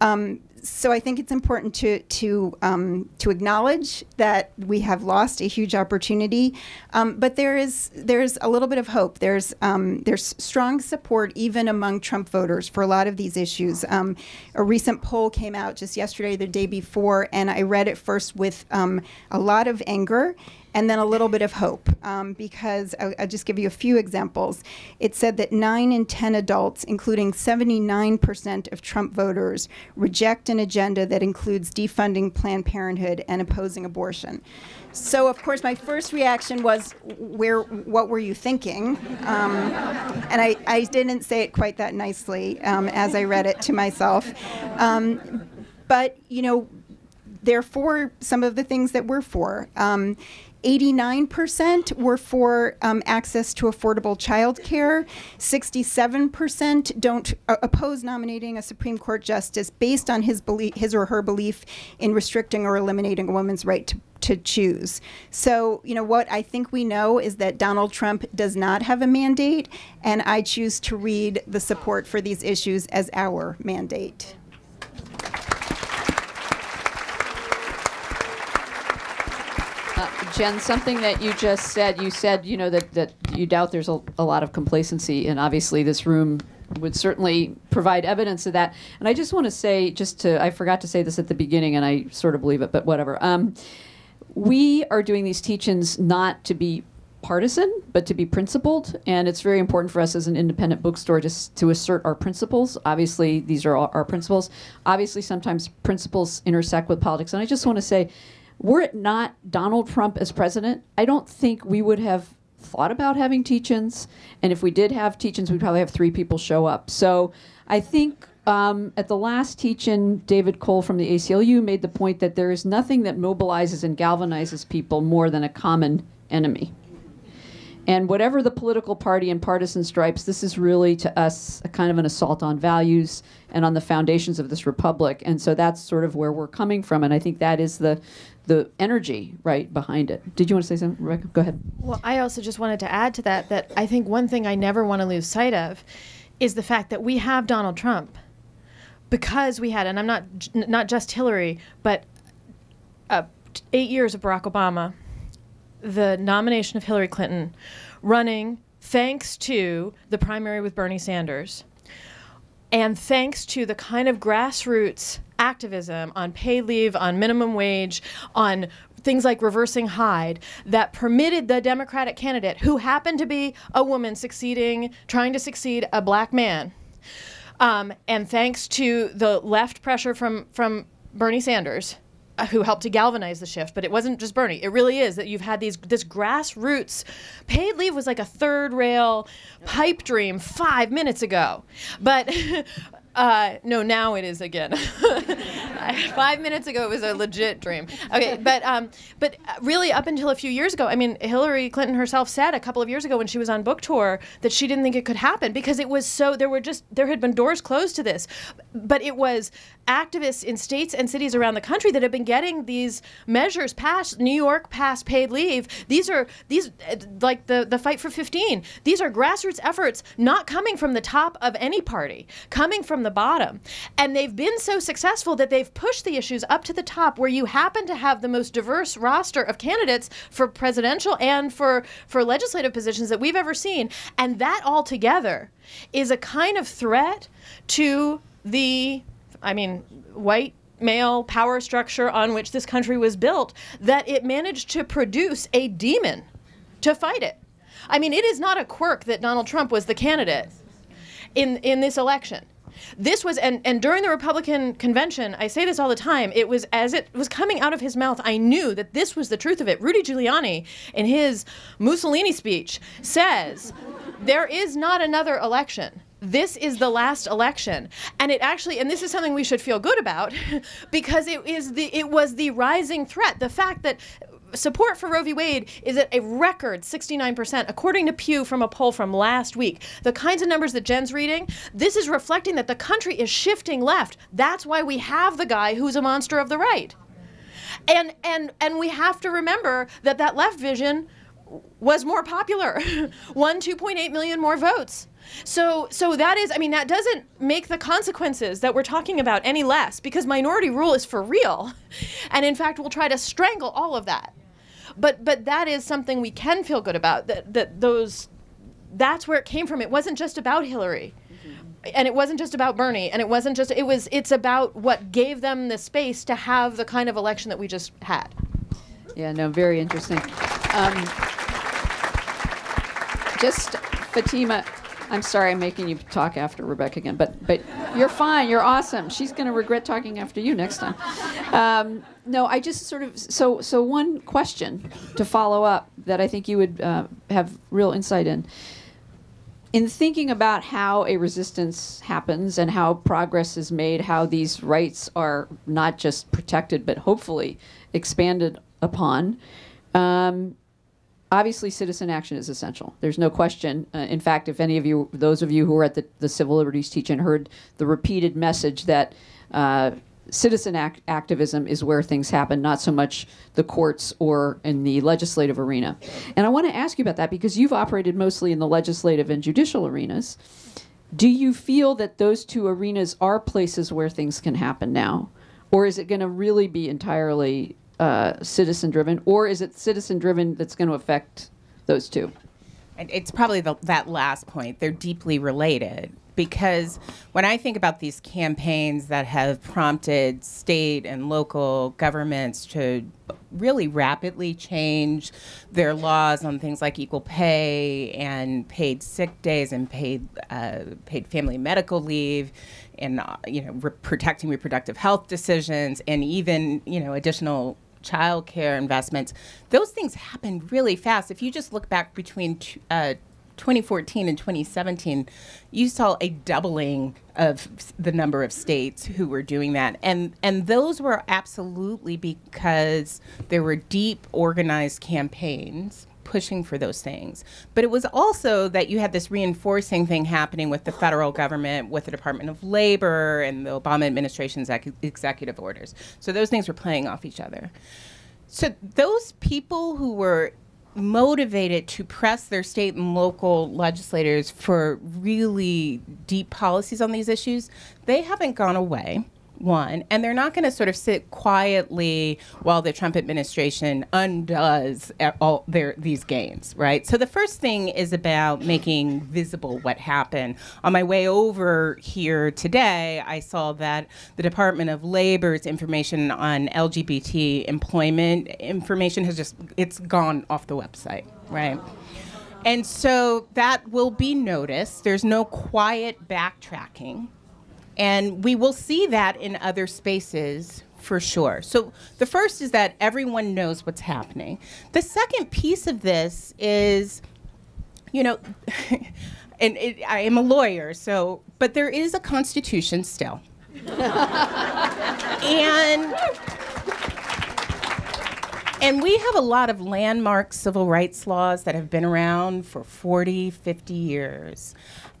Um, so I think it's important to to um, to acknowledge that we have lost a huge opportunity, um, but there is there's a little bit of hope. There's um, there's strong support even among Trump voters for a lot of these issues. Um, a recent poll came out just yesterday, the day before, and I read it first with um, a lot of anger. and then a little bit of hope, um, because I'll, I'll just give you a few examples. It said that nine in ten adults, including seventy-nine percent of Trump voters, reject an agenda that includes defunding Planned Parenthood and opposing abortion. So, of course, my first reaction was, "Where? What were you thinking?" Um, and I, I didn't say it quite that nicely um, as I read it to myself. Um, but, you know, they're for some of the things that we're for. Um, eighty-nine percent were for um, access to affordable child care. sixty-seven percent don't uh, oppose nominating a Supreme Court justice based on his, belief, his or her belief in restricting or eliminating a woman's right to, to choose. So, you know, what I think we know is that Donald Trump does not have a mandate, and I choose to read the support for these issues as our mandate. Uh, Jen, something that you just said, you said, you know, that, that you doubt there's a, a lot of complacency, and obviously this room would certainly provide evidence of that. And I just want to say, just to, I forgot to say this at the beginning, and I sort of believe it, but whatever. Um, we are doing these teach-ins not to be partisan, but to be principled, and it's very important for us as an independent bookstore just to assert our principles. Obviously, these are all our principles. Obviously, sometimes principles intersect with politics, and I just want to say, were it not Donald Trump as president, I don't think we would have thought about having teach-ins. And if we did have teach-ins, we'd probably have three people show up. So I think um, at the last teach-in, David Cole from the A C L U made the point that there is nothing that mobilizes and galvanizes people more than a common enemy. And whatever the political party and partisan stripes, this is really to us a kind of an assault on values and on the foundations of this republic. And so that's sort of where we're coming from. And I think that is the the energy right behind it. Did you want to say something, Rebecca? Go ahead. Well, I also just wanted to add to that that I think one thing I never want to lose sight of is the fact that we have Donald Trump because we had, and I'm not not just Hillary, but uh, eight years of Barack Obama, the nomination of Hillary Clinton, running thanks to the primary with Bernie Sanders, and thanks to the kind of grassroots activism on paid leave, on minimum wage, on things like reversing Hyde, that permitted the Democratic candidate, who happened to be a woman succeeding, trying to succeed a black man, um, and thanks to the left pressure from, from Bernie Sanders, uh, who helped to galvanize the shift. But it wasn't just Bernie. It really is that you've had these this grassroots. Paid leave was like a third rail pipe dream five minutes ago. But Uh, no, now it is again. Five minutes ago, it was a legit dream. Okay, but um, but really, up until a few years ago, I mean, Hillary Clinton herself said a couple of years ago when she was on book tour that she didn't think it could happen because it was so there were just there had been doors closed to this, but it was activists in states and cities around the country that have been getting these measures passed. New York passed paid leave. These are these like the the fight for fifteen. These are grassroots efforts, not coming from the top of any party, coming from the bottom, and they've been so successful that they've pushed the issues up to the top, where you happen to have the most diverse roster of candidates for presidential and for for legislative positions that we've ever seen. And that all together is a kind of threat to the I mean white male power structure on which this country was built, that it managed to produce a demon to fight it. I mean, it is not a quirk that Donald Trump was the candidate in in this election. This was, and, and during the Republican convention, I say this all the time, it was as it was coming out of his mouth, I knew that this was the truth of it. Rudy Giuliani, in his Mussolini speech, says, there is not another election. This is the last election. And it actually, and this is something we should feel good about, because it is the, it was the rising threat, the fact that support for Roe v. Wade is at a record sixty-nine percent, according to Pew from a poll from last week. The kinds of numbers that Jen's reading, this is reflecting that the country is shifting left. That's why we have the guy who's a monster of the right. And, and, and we have to remember that that left vision was more popular, won two point eight million more votes. So, so that is, I mean, that doesn't make the consequences that we're talking about any less, because minority rule is for real. And in fact, we'll try to strangle all of that. But but that is something we can feel good about, that, that those, that's where it came from. It wasn't just about Hillary, mm-hmm. and it wasn't just about Bernie, and it wasn't just, it was, it's about what gave them the space to have the kind of election that we just had. Yeah, no, very interesting. Um, just, Fatima, I'm sorry I'm making you talk after Rebecca again, but but you're fine, you're awesome. She's gonna regret talking after you next time. Um, no, I just sort of, so, so one question to follow up that I think you would uh, have real insight in. In thinking about how a resistance happens and how progress is made, how these rights are not just protected, but hopefully expanded upon, um, obviously, citizen action is essential. There's no question. Uh, in fact, if any of you, those of you who were at the, the Civil Liberties teach-in heard the repeated message that uh, citizen act activism is where things happen, not so much the courts or in the legislative arena. And I want to ask you about that because you've operated mostly in the legislative and judicial arenas. Do you feel that those two arenas are places where things can happen now? Or is it going to really be entirely Uh, citizen-driven, or is it citizen-driven that's going to affect those two? It's probably the, that last point. They're deeply related because when I think about these campaigns that have prompted state and local governments to really rapidly change their laws on things like equal pay and paid sick days and paid uh, paid family medical leave, and uh, you know re protecting reproductive health decisions, and even you know additional childcare investments, those things happen really fast. If you just look back between uh, twenty fourteen and twenty seventeen, you saw a doubling of the number of states who were doing that. And, and those were absolutely because there were deep, organized campaigns pushing for those things. But it was also that you had this reinforcing thing happening with the federal government, with the Department of Labor, and the Obama administration's ex executive orders. So those things were playing off each other. So those people who were motivated to press their state and local legislators for really deep policies on these issues, they haven't gone away. One, and they're not going to sort of sit quietly while the Trump administration undoes all their these gains, right? So the first thing is about making visible what happened. On my way over here today, I saw that the Department of Labor's information on L G B T employment information has just, it's gone off the website, right? And so that will be noticed. There's no quiet backtracking. And we will see that in other spaces for sure. So the first is that everyone knows what's happening. The second piece of this is, you know, and it, I am a lawyer, so, but there is a constitution still. and, and we have a lot of landmark civil rights laws that have been around for forty, fifty years.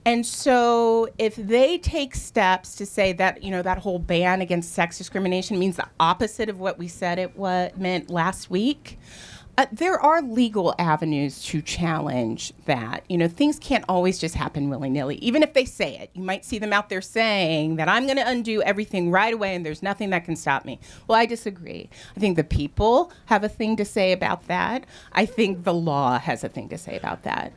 And so if they take steps to say that, you know, that whole ban against sex discrimination means the opposite of what we said it what meant last week, uh, there are legal avenues to challenge that. You know, things can't always just happen willy-nilly, even if they say it. You might see them out there saying that I'm going to undo everything right away and there's nothing that can stop me. Well, I disagree. I think the people have a thing to say about that. I think the law has a thing to say about that.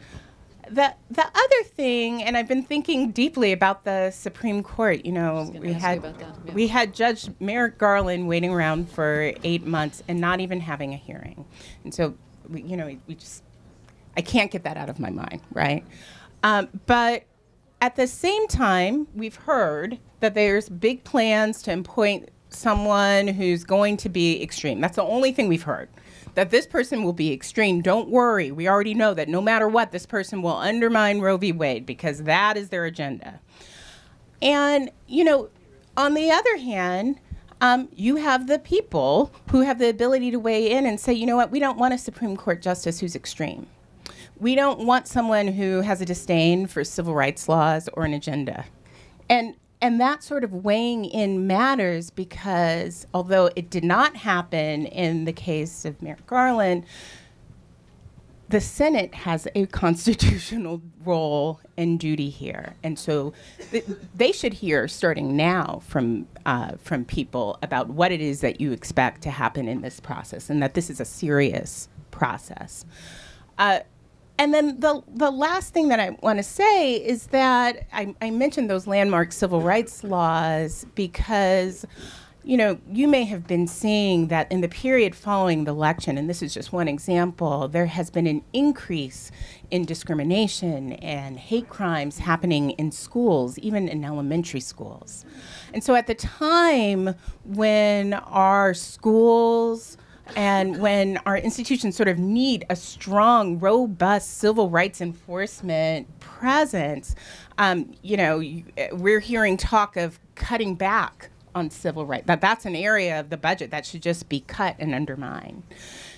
The, the other thing, and I've been thinking deeply about the Supreme Court, you know, we had, yeah. we had Judge Merrick Garland waiting around for eight months and not even having a hearing. And so, we, you know, we just, I can't get that out of my mind, right? Um, but at the same time, we've heard that there's big plans to appoint someone who's going to be extreme. That's the only thing we've heard. That this person will be extreme. Don't worry. We already know that no matter what, this person will undermine Roe v. Wade because that is their agenda. And, you know, on the other hand, um, you have the people who have the ability to weigh in and say, you know what, we don't want a Supreme Court justice who's extreme. We don't want someone who has a disdain for civil rights laws or an agenda. And And that sort of weighing in matters because although it did not happen in the case of Merrick Garland, the Senate has a constitutional role and duty here. And so th they should hear starting now from, uh, from people about what it is that you expect to happen in this process and that this is a serious process. Uh, And then the, the last thing that I want to say is that I, I mentioned those landmark civil rights laws because you know, you may have been seeing that in the period following the election, and this is just one example, there has been an increase in discrimination and hate crimes happening in schools, even in elementary schools. And so at the time when our schools and when our institutions sort of need a strong, robust civil rights enforcement presence, um, you know, we're hearing talk of cutting back on civil rights, that that's an area of the budget that should just be cut and undermined.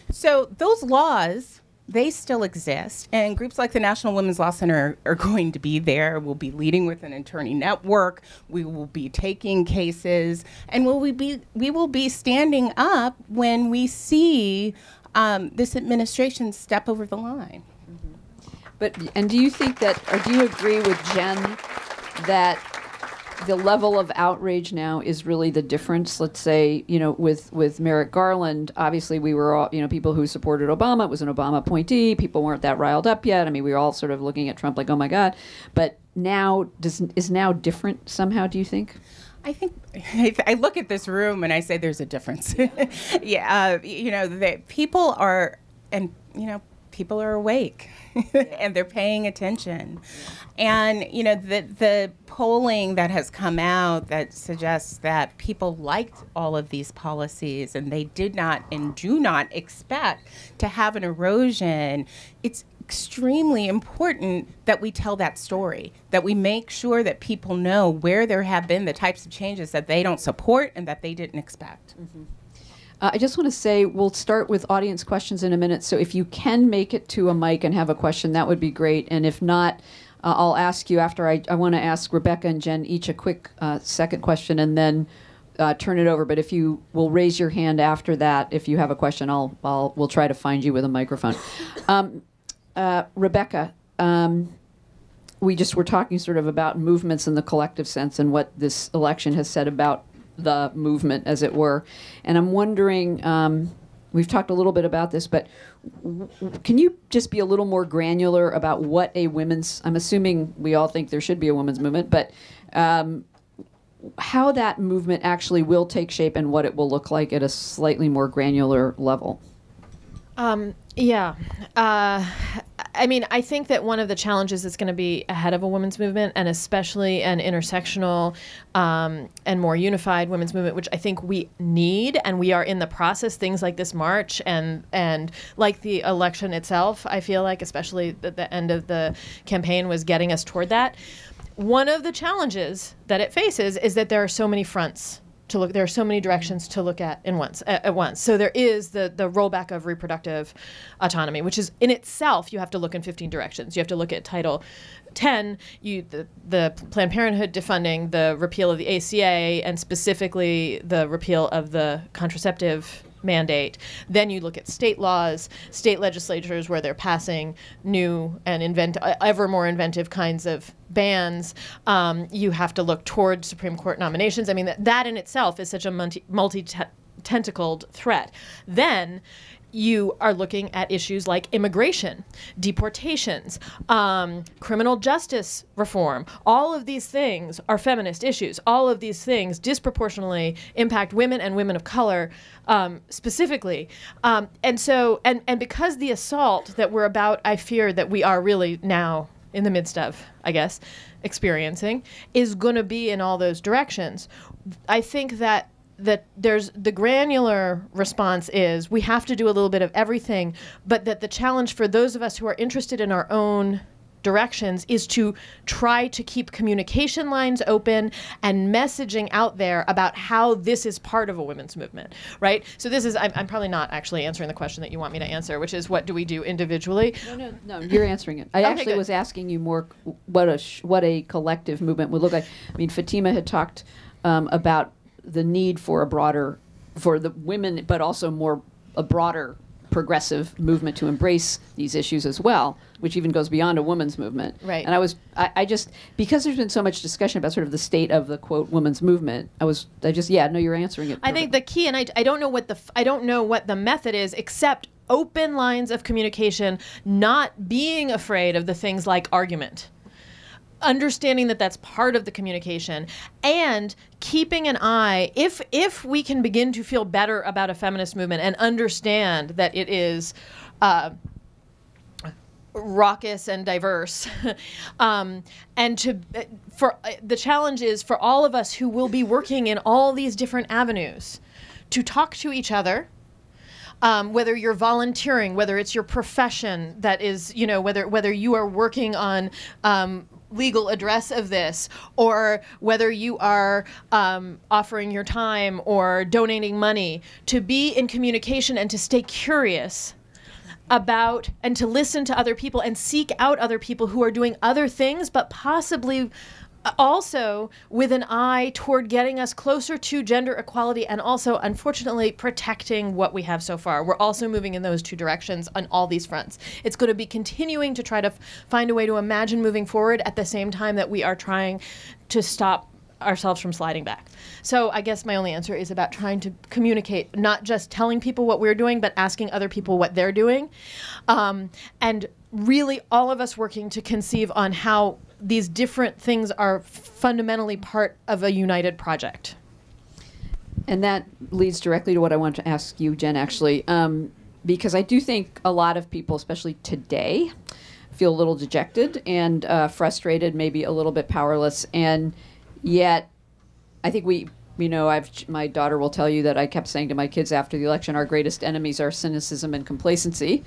So those laws, they still exist, and groups like the National Women's Law Center are, are going to be there. We'll be leading with an attorney network. We will be taking cases, and will we be we will be standing up when we see um, this administration step over the line. Mm-hmm. But and do you think that, or do you agree with Jen that the level of outrage now is really the difference? Let's say, you know, with, with Merrick Garland, obviously we were all, you know, people who supported Obama, it was an Obama appointee, people weren't that riled up yet. I mean, we were all sort of looking at Trump like, oh my God. But now, does, is now different somehow, do you think? I think, I look at this room and I say there's a difference. Yeah, uh, you know, the, people are, and, you know, people are awake and they're paying attention. And, you know, the, the polling that has come out that suggests that people liked all of these policies and they did not and do not expect to have an erosion, it's extremely important that we tell that story, that we make sure that people know where there have been the types of changes that they don't support and that they didn't expect. Mm-hmm. Uh, I just want to say we'll start with audience questions in a minute, so if you can make it to a mic and have a question, that would be great. And if not, uh, I'll ask you after. I, I want to ask Rebecca and Jen each a quick uh, second question and then uh, turn it over. But if you will raise your hand after that, if you have a question, I'll, I'll we'll try to find you with a microphone. Um, uh, Rebecca, um, we just were talking sort of about movements in the collective sense and what this election has said about the movement, as it were. And I'm wondering, um, we've talked a little bit about this, but w can you just be a little more granular about what a women's, I'm assuming we all think there should be a women's movement, but um, how that movement actually will take shape and what it will look like at a slightly more granular level? Um, yeah. Uh, I mean, I think that one of the challenges that's going to be ahead of a women's movement, and especially an intersectional um, and more unified women's movement, which I think we need, and we are in the process, things like this march and and like the election itself, I feel like, especially the, the end of the campaign was getting us toward that. One of the challenges that it faces is that there are so many fronts to look, there are so many directions to look at in once, at, at once. So there is the, the rollback of reproductive autonomy, which is in itself, you have to look in fifteen directions. You have to look at Title ten, you, the, the Planned Parenthood defunding, the repeal of the A C A, and specifically the repeal of the contraceptive mandate. Then you look at state laws, state legislatures where they're passing new and invent ever more inventive kinds of bans. Um, you have to look toward Supreme Court nominations. I mean, that, that in itself is such a multi, multi tentacled threat. Then you are looking at issues like immigration, deportations, um, criminal justice reform. All of these things are feminist issues. All of these things disproportionately impact women and women of color um, specifically. Um, and so, and, and because the assault that we're about, I fear that we are really now in the midst of, I guess, experiencing, is gonna be in all those directions. I think that that there's the granular response is we have to do a little bit of everything, but that the challenge for those of us who are interested in our own directions is to try to keep communication lines open and messaging out there about how this is part of a women's movement, right? So this is, I'm, I'm probably not actually answering the question that you want me to answer, which is what do we do individually? No, no, no, you're answering it. I okay, actually good. was asking you more what a, sh what a collective movement would look like. I mean, Fatima had talked um, about the need for a broader, for the women, but also more a broader progressive movement to embrace these issues as well, which even goes beyond a women's movement. Right. And I was, I, I just, because there's been so much discussion about sort of the state of the quote women's movement, I was, I just, yeah, no, you're answering it. I think the key, and I, I don't know what the, I don't know what the method is, except open lines of communication, not being afraid of the things like argument. understanding that that's part of the communication and keeping an eye, if if we can begin to feel better about a feminist movement and understand that it is uh, raucous and diverse, um, and to for uh, the challenge is for all of us who will be working in all these different avenues to talk to each other. Um, whether you're volunteering, whether it's your profession that is, you know, whether whether you are working on um, legal address of this, or whether you are um, offering your time or donating money, to be in communication and to stay curious about and to listen to other people and seek out other people who are doing other things, but possibly also with an eye toward getting us closer to gender equality and also, unfortunately, protecting what we have so far. We're also moving in those two directions on all these fronts. It's going to be continuing to try to f find a way to imagine moving forward at the same time that we are trying to stop ourselves from sliding back. So I guess my only answer is about trying to communicate, not just telling people what we're doing, but asking other people what they're doing. Um, and really all of us working to conceive on how these different things are fundamentally part of a united project. And that leads directly to what I want to ask you, Jen, actually, um, because I do think a lot of people, especially today, feel a little dejected and uh, frustrated, maybe a little bit powerless. And yet, I think we, you know, I've, my daughter will tell you that I kept saying to my kids after the election, our greatest enemies are cynicism and complacency.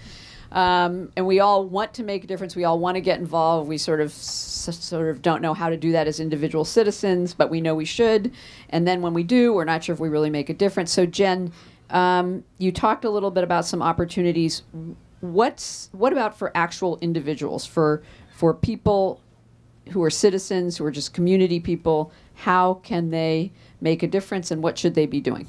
Um, and we all want to make a difference. We all want to get involved. We sort of s sort of don't know how to do that as individual citizens, but we know we should. And then when we do, we're not sure if we really make a difference. So Jen, um, you talked a little bit about some opportunities. What's what about for actual individuals, for for people who are citizens, who are just community people? How can they make a difference, and what should they be doing?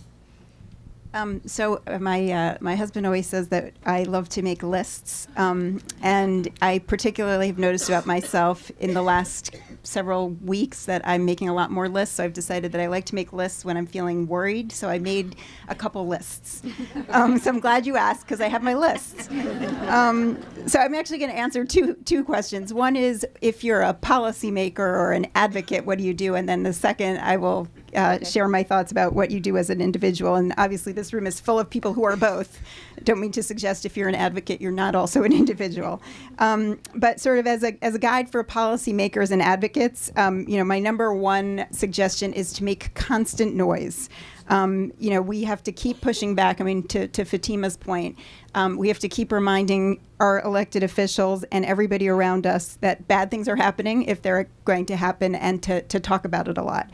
Um, so my uh, my husband always says that I love to make lists, um, and I particularly have noticed about myself in the last several weeks that I'm making a lot more lists. So I've decided that I like to make lists when I'm feeling worried. So I made a couple lists. Um, so I'm glad you asked, because I have my lists. Um, so I'm actually going to answer two two questions. One is, if you're a policymaker or an advocate, what do you do? And then the second, I will uh, okay. share my thoughts about what you do as an individual. And obviously, this room is full of people who are both. Don't mean to suggest if you're an advocate, you're not also an individual. Um, but sort of as a, as a guide for policymakers and advocates, um, you know, my number one suggestion is to make constant noise. Um, you know, we have to keep pushing back. I mean, to, to Fatima's point, um, we have to keep reminding our elected officials and everybody around us that bad things are happening if they're going to happen, and to, to talk about it a lot.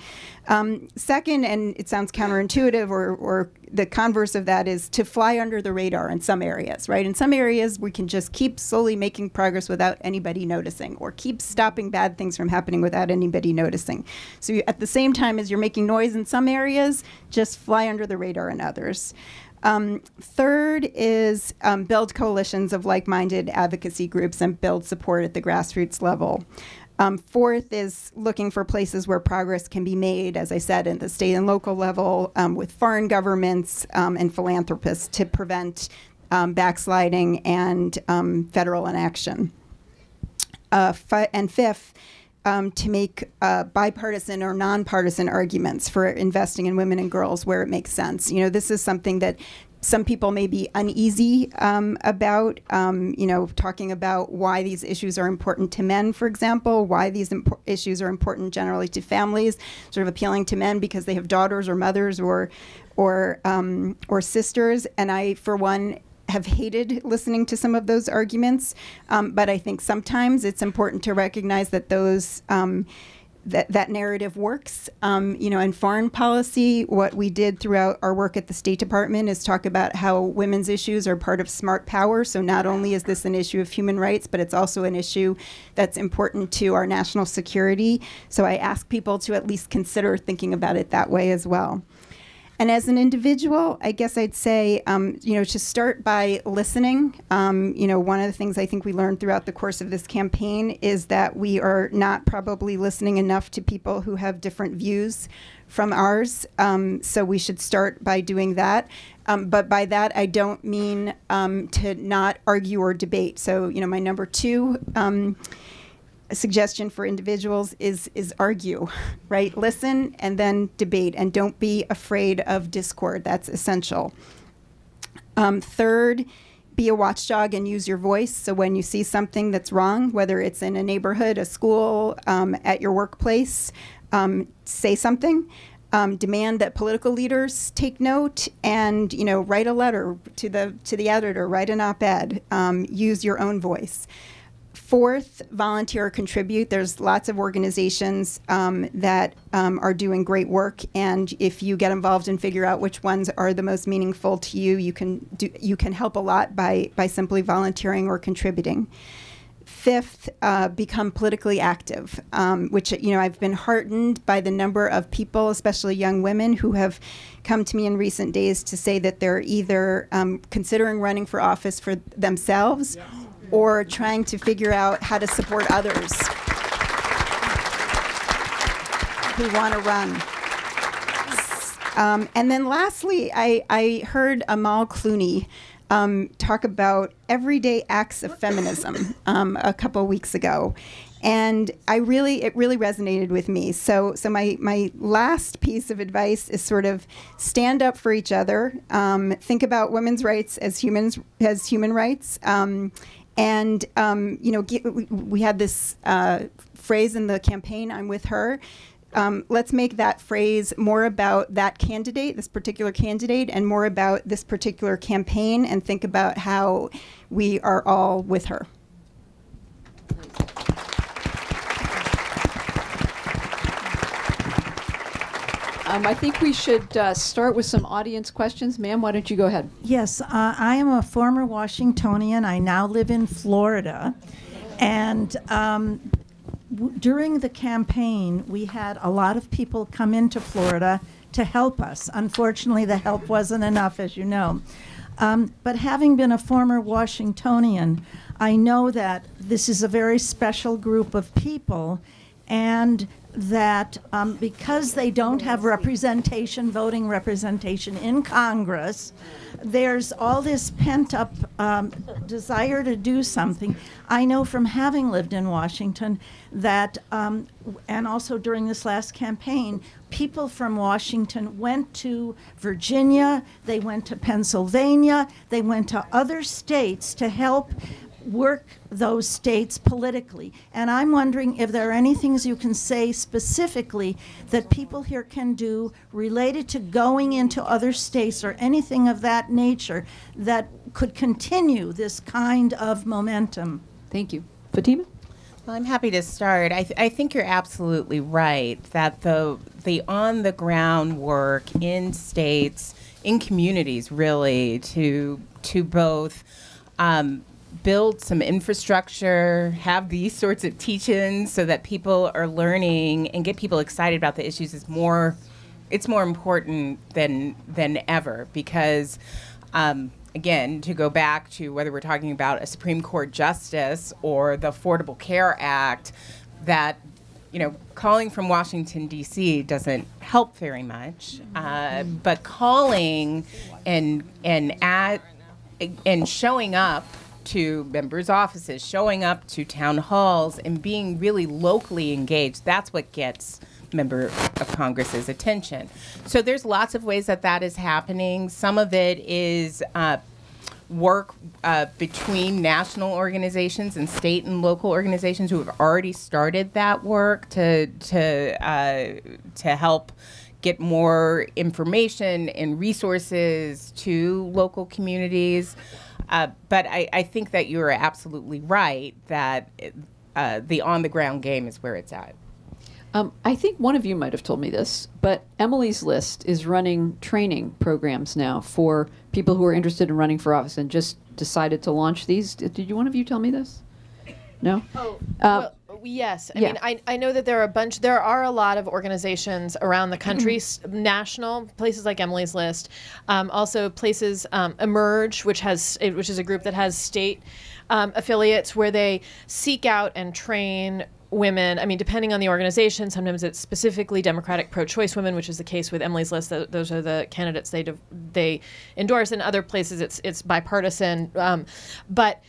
Um, second, and it sounds counterintuitive, or, or the converse of that, is to fly under the radar in some areas, right? In some areas, we can just keep slowly making progress without anybody noticing, or keep stopping bad things from happening without anybody noticing. So you, at the same time as you're making noise in some areas, just fly under the radar in others. Um, third is um, build coalitions of like-minded advocacy groups and build support at the grassroots level. Um, fourth is looking for places where progress can be made, as I said, at the state and local level, um, with foreign governments um, and philanthropists to prevent um, backsliding and um, federal inaction. Uh, fi and fifth, um, to make uh, bipartisan or nonpartisan arguments for investing in women and girls where it makes sense. You know, this is something that some people may be uneasy um, about, um, you know, talking about why these issues are important to men, for example, why these issues are important generally to families, sort of appealing to men because they have daughters or mothers or, or, um, or sisters. And I, for one, have hated listening to some of those arguments. Um, but I think sometimes it's important to recognize that those um, That, that narrative works. Um, you know, in foreign policy, what we did throughout our work at the State Department is talk about how women's issues are part of smart power. So not only is this an issue of human rights, but it's also an issue that's important to our national security. So I ask people to at least consider thinking about it that way as well. And as an individual, I guess I'd say, um, you know, to start by listening. Um, you know, one of the things I think we learned throughout the course of this campaign is that we are not probably listening enough to people who have different views from ours. Um, so we should start by doing that. Um, but by that, I don't mean um, to not argue or debate. So, you know, my number two Um, a suggestion for individuals is is argue, right? Listen and then debate, and don't be afraid of discord. That's essential. Um, third, be a watchdog and use your voice. So when you see something that's wrong, whether it's in a neighborhood, a school, um, at your workplace, um, say something. Um, demand that political leaders take note, and you know, write a letter to the to the editor, write an op-ed, um, use your own voice. Fourth, volunteer or contribute. There's lots of organizations um, that um, are doing great work, and if you get involved and figure out which ones are the most meaningful to you, you can do, you can help a lot by by simply volunteering or contributing. Fifth, uh, become politically active, um, which, you know, I've been heartened by the number of people, especially young women, who have come to me in recent days to say that they're either um, considering running for office for themselves, yeah, or trying to figure out how to support others who want to run. Um, and then lastly, I, I heard Amal Clooney um, talk about everyday acts of feminism um, a couple weeks ago. And I really, it really resonated with me. So, so my, my last piece of advice is sort of stand up for each other. Um, think about women's rights as humans, as human rights. Um, and, um, you know, we, we had this uh, phrase in the campaign, I'm with her. Um, let's make that phrase more about that candidate, this particular candidate, and more about this particular campaign, and think about how we are all with her. Um, I think we should uh, start with some audience questions. Ma'am, why don't you go ahead? Yes, uh, I am a former Washingtonian. I now live in Florida. And um, during the campaign, we had a lot of people come into Florida to help us. Unfortunately, the help wasn't enough, as you know. Um, but having been a former Washingtonian, I know that this is a very special group of people, and that um, because they don't have representation, voting representation in Congress, there's all this pent-up um, desire to do something. I know from having lived in Washington that, um, and also during this last campaign, people from Washington went to Virginia, they went to Pennsylvania, they went to other states to help work those states politically. And I'm wondering if there are any things you can say specifically that people here can do related to going into other states or anything of that nature that could continue this kind of momentum. Thank you. Fatima? Well, I'm happy to start. I, th I think you're absolutely right that the, the on-the-ground work in states, in communities really, to, to both um, build some infrastructure, have these sorts of teach-ins so that people are learning and get people excited about the issues is more, it's more important than, than ever. Because, um, again, to go back to whether we're talking about a Supreme Court justice or the Affordable Care Act, that, you know, calling from Washington, D C doesn't help very much, uh, but calling and, and, at, and showing up to members' offices, showing up to town halls, and being really locally engaged, that's what gets member of Congress's attention. So there's lots of ways that that is happening. Some of it is uh, work uh, between national organizations and state and local organizations who have already started that work to, to, uh, to help get more information and resources to local communities. Uh, but I, I think that you are absolutely right that uh, the on-the-ground game is where it's at. Um, I think one of you might have told me this, but Emily's List is running training programs now for people who are interested in running for office and just decided to launch these. Did, did one of you tell me this? No? Oh, uh, well, yes. I yeah. mean, I, I know that there are a bunch, there are a lot of organizations around the country, national, places like Emily's List, um, also places, um, Emerge, which has, which is a group that has state um, affiliates where they seek out and train women. I mean, depending on the organization, sometimes it's specifically Democratic pro-choice women, which is the case with Emily's List. Th those are the candidates they, they endorse. In other places, it's, it's bipartisan. Um, but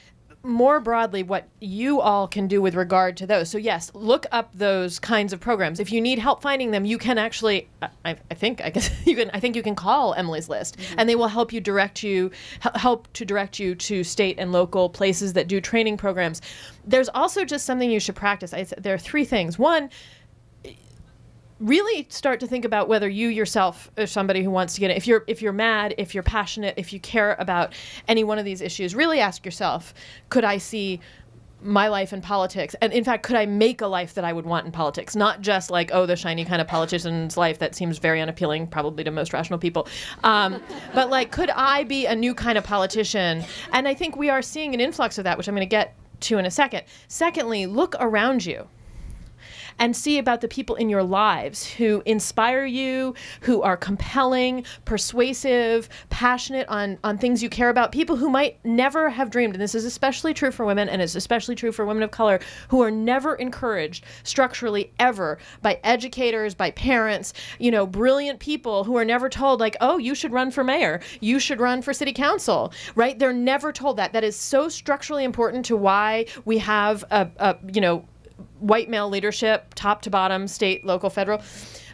more broadly what you all can do with regard to those. So yes, look up those kinds of programs. If you need help finding them, you can actually, I, I think I guess you can. I think you can call Emily's List, mm-hmm. and they will help you direct you, help to direct you to state and local places that do training programs. There's also just something you should practice. I, there are three things. One, really start to think about whether you yourself or somebody who wants to get it, if you're if you're mad, if you're passionate, if you care about any one of these issues, really ask yourself, could I see my life in politics? And in fact, could I make a life that I would want in politics? Not just like, oh, the shiny kind of politician's life that seems very unappealing, probably to most rational people. Um, but like, could I be a new kind of politician? And I think we are seeing an influx of that, which I'm going to get to in a second. Secondly, look around you and see about the people in your lives who inspire you, who are compelling, persuasive, passionate on, on things you care about, people who might never have dreamed, and this is especially true for women, and it's especially true for women of color, who are never encouraged structurally ever by educators, by parents, you know, brilliant people who are never told like, oh, you should run for mayor, you should run for city council, right? They're never told that. That is so structurally important to why we have a, a you know, white male leadership, top to bottom, state, local, federal.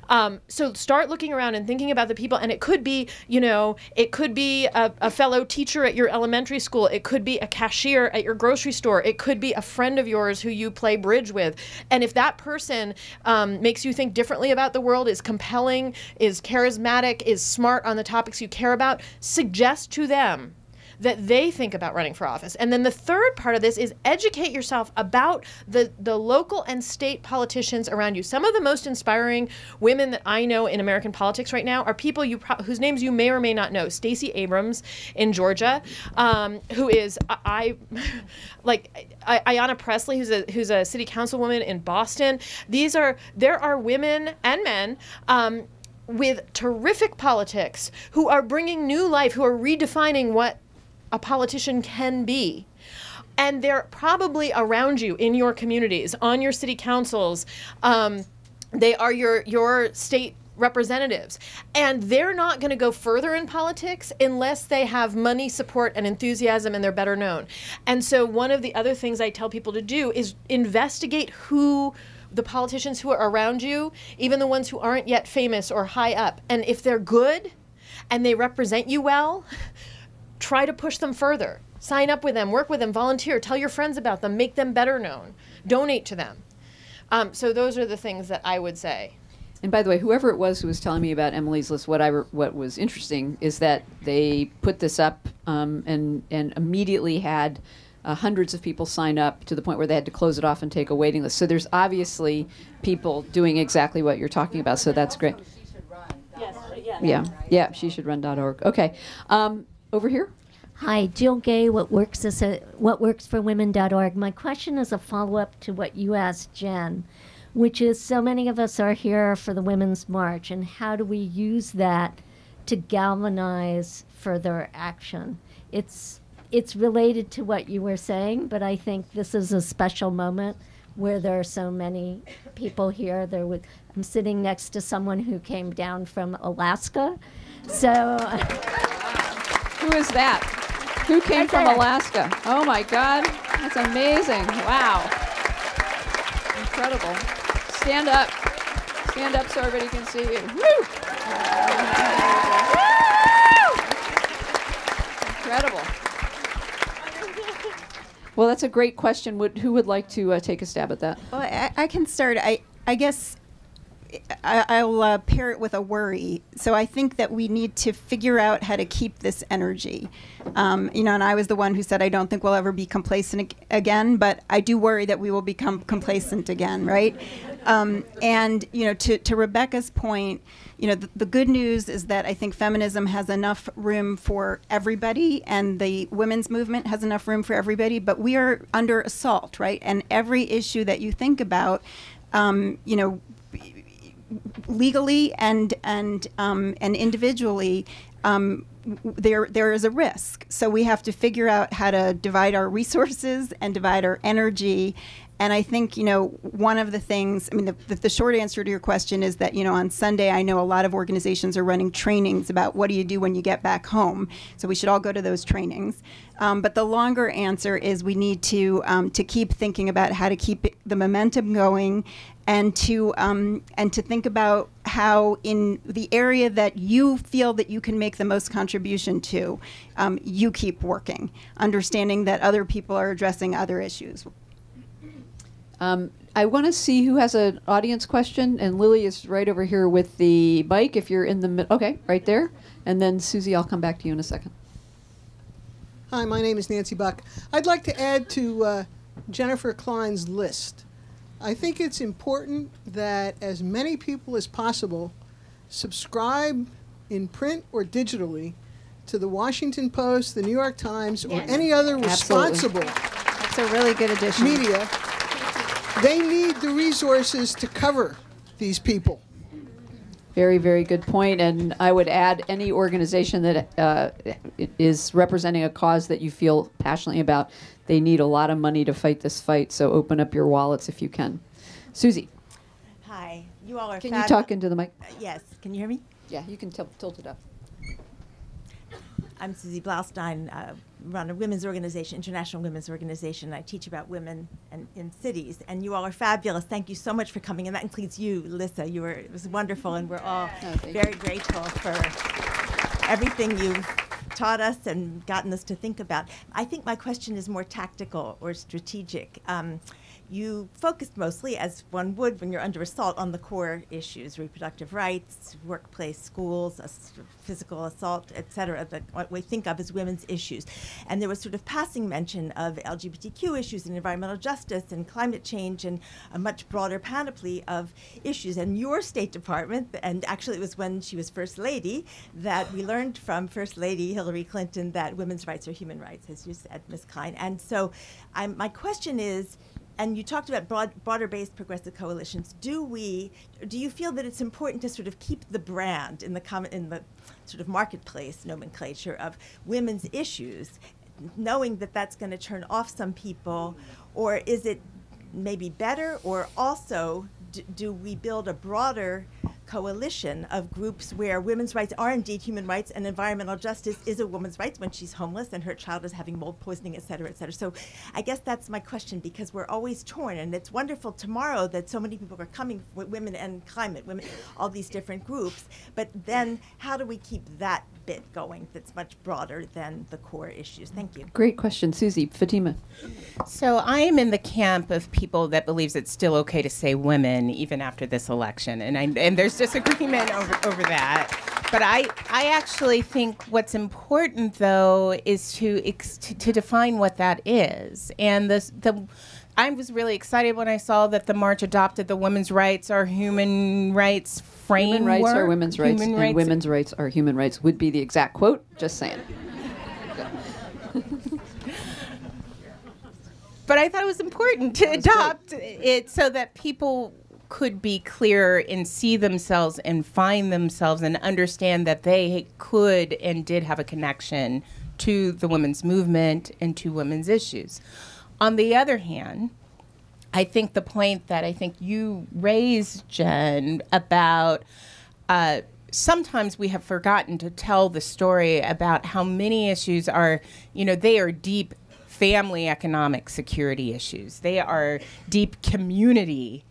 Um, so start looking around and thinking about the people. And it could be, you know, it could be a, a fellow teacher at your elementary school. It could be a cashier at your grocery store. It could be a friend of yours who you play bridge with. And if that person um, makes you think differently about the world, is compelling, is charismatic, is smart on the topics you care about, suggest to them that they think about running for office. And then the third part of this is educate yourself about the, the local and state politicians around you. Some of the most inspiring women that I know in American politics right now are people you pro whose names you may or may not know. Stacey Abrams in Georgia, um, who is, I, I like, I, Ayanna Pressley, who's a, who's a city councilwoman in Boston. These are, there are women and men um, with terrific politics who are bringing new life, who are redefining what a politician can be. And they're probably around you in your communities, on your city councils. Um, they are your, your state representatives. And they're not going to go further in politics unless they have money, support, and enthusiasm, and they're better known. And so one of the other things I tell people to do is investigate who the politicians who are around you, even the ones who aren't yet famous or high up. And if they're good and they represent you well, try to push them further. Sign up with them, work with them, volunteer, tell your friends about them, make them better known, donate to them. Um, so those are the things that I would say. And by the way, whoever it was who was telling me about Emily's List, what I re what was interesting is that they put this up um, and, and immediately had uh, hundreds of people sign up to the point where they had to close it off and take a waiting list. So there's obviously people doing exactly what you're talking about, so that's great. Yeah, yeah, she should run dot org. Okay. Um, Over here. Hi, Jill Gay, what works is a, what works for women dot org. My question is a follow-up to what you asked Jen, which is so many of us are here for the Women's March, and how do we use that to galvanize further action? It's, it's related to what you were saying, but I think this is a special moment where there are so many people here. There was, I'm sitting next to someone who came down from Alaska. So... Who is that? Who came right from Alaska? Oh my God, that's amazing. Wow. Incredible. Stand up. Stand up so everybody can see you. Woo! Incredible. Well, that's a great question. Would, who would like to uh, take a stab at that? Well, I, I can start. I, I guess I, I'll uh, pair it with a worry. So I think that we need to figure out how to keep this energy. Um, you know, and I was the one who said I don't think we'll ever be complacent ag again, but I do worry that we will become complacent again, right? Um, and, you know, to, to Rebecca's point, you know, the, the good news is that I think feminism has enough room for everybody, and the women's movement has enough room for everybody, but we are under assault, right? And every issue that you think about, um, you know, legally and and um, and individually um, there there is a risk. So we have to figure out how to divide our resources and divide our energy. And I think, you know, one of the things, I mean, the, the, the short answer to your question is that, you know, on Sunday, I know a lot of organizations are running trainings about what do you do when you get back home. So we should all go to those trainings. Um, but the longer answer is we need to um, to keep thinking about how to keep it, the momentum going, and to um, and to think about how in the area that you feel that you can make the most contribution to, um, you keep working, understanding that other people are addressing other issues. Um, I want to see who has an audience question, and Lily is right over here with the mic if you're in the middle. Okay, right there. And then Susie, I'll come back to you in a second. Hi, my name is Nancy Buck. I'd like to add to uh, Jennifer Klein's list. I think it's important that as many people as possible subscribe in print or digitally to The Washington Post, The New York Times, or yes. any other responsible That's a really good addition. media. They need the resources to cover these people. Very, very good point. And I would add any organization that uh, is representing a cause that you feel passionately about, they need a lot of money to fight this fight. So open up your wallets if you can. Susie. Hi. You all are Can you talk into the mic? Uh, yes. Can you hear me? Yeah, you can tilt it up. I'm Susie Blaustein. Uh, run a women's organization, international women's organization. I teach about women and in cities, and you all are fabulous. Thank you so much for coming, and that includes you, Lissa. You were it was wonderful, and we're all oh, very you. grateful for everything you've taught us and gotten us to think about. I think my question is more tactical or strategic. Um, you focused mostly, as one would when you're under assault, on the core issues: reproductive rights, workplace, schools, ass physical assault, et cetera, that what we think of as women's issues. And there was sort of passing mention of L G B T Q issues and environmental justice and climate change and a much broader panoply of issues. And your State Department, and actually it was when she was First Lady that we learned from First Lady Hillary Clinton that women's rights are human rights, as you said, Miz Klein. And so I'm, my question is, and you talked about broad, broader-based progressive coalitions. Do we? Do you feel that it's important to sort of keep the brand in the com in the sort of marketplace nomenclature of women's issues, knowing that that's going to turn off some people, or is it maybe better? Or also, do, do we build a broader coalition of groups where women's rights are indeed human rights, and environmental justice is a woman's rights when she's homeless and her child is having mold poisoning, et cetera, et cetera. So I guess that's my question, because we're always torn, and it's wonderful tomorrow that so many people are coming, women and climate, women, all these different groups. But then how do we keep that bit going that's much broader than the core issues? Thank you. Great question. Susie. Fatima. So I am in the camp of people that believes it's still okay to say women even after this election, and, I, and there's disagreement over, over that. But I, I actually think what's important, though, is to, ex to, to define what that is. And this, the, I was really excited when I saw that the March adopted the women's rights are human rights framework. Human rights are women's rights, human and rights women's rights are human rights would be the exact quote, just saying. But I thought it was important to adopt great. it so that people could be clear and see themselves and find themselves and understand that they could and did have a connection to the women's movement and to women's issues. On the other hand, I think the point that I think you raised, Jen, about uh, sometimes we have forgotten to tell the story about how many issues are, you know, they are deep family economic security issues. They are deep community issues.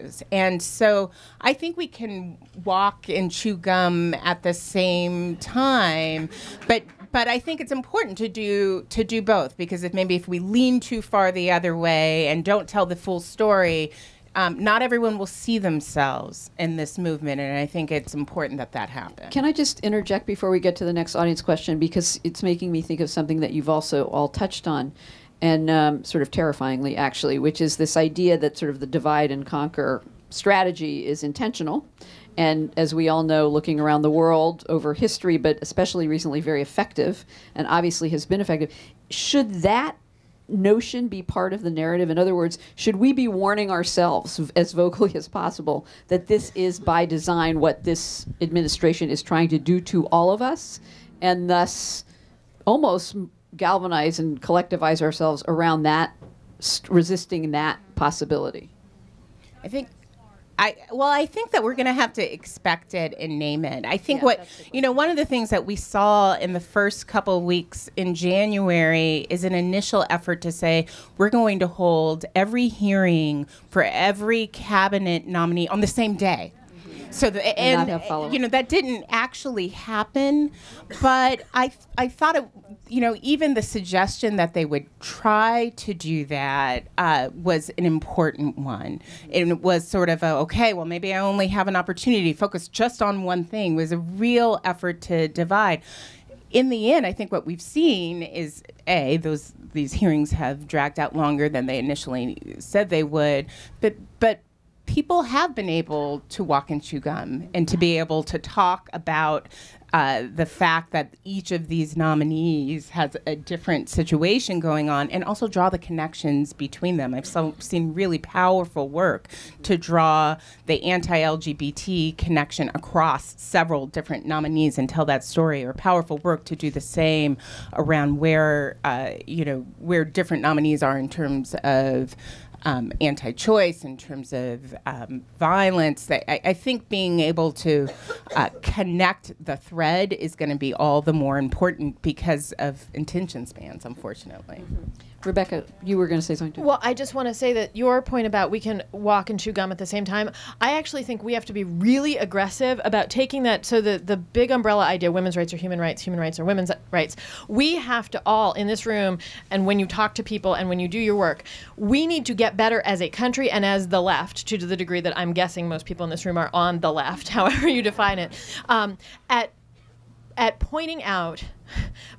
issues. And so I think we can walk and chew gum at the same time, but but I think it's important to do to do both, because if maybe if we lean too far the other way and don't tell the full story, um, not everyone will see themselves in this movement, and I think it's important that that happens. Can I just interject before we get to the next audience question, because it's making me think of something that you've also all touched on, and um, sort of terrifyingly, actually, which is this idea that sort of the divide and conquer strategy is intentional. And as we all know, looking around the world over history, but especially recently, very effective, and obviously has been effective. Should that notion be part of the narrative? In other words, should we be warning ourselves as vocally as possible that this is by design what this administration is trying to do to all of us, and thus almost galvanize and collectivize ourselves around that, resisting that possibility? I think I, well, I think that we're going to have to expect it and name it. I think yeah, what, you know, one of the things that we saw in the first couple of weeks in January is an initial effort to say, we're going to hold every hearing for every cabinet nominee on the same day. So the, and, and you know, that didn't actually happen, but I I thought it, you know, even the suggestion that they would try to do that uh, was an important one. It was sort of a, okay, well, maybe I only have an opportunity to focus just on one thing. It was a real effort to divide. In the end, I think what we've seen is, A, those these hearings have dragged out longer than they initially said they would, but but. people have been able to walk and chew gum and to be able to talk about uh, the fact that each of these nominees has a different situation going on, and also draw the connections between them. I've so, seen really powerful work to draw the anti-L G B T connection across several different nominees and tell that story, or powerful work to do the same around where, uh, you know, where different nominees are in terms of Um, anti-choice, in terms of um, violence. That I, I think being able to uh, connect the thread is going to be all the more important because of attention spans, unfortunately. Mm-hmm. Rebecca, you were going to say something too. Well, I just want to say that your point about we can walk and chew gum at the same time, I actually think we have to be really aggressive about taking that. So the, the big umbrella idea, women's rights are human rights, human rights are women's rights. We have to all, in this room, and when you talk to people and when you do your work, we need to get better as a country and as the left, to the degree that I'm guessing most people in this room are on the left, however you define it, um, at at pointing out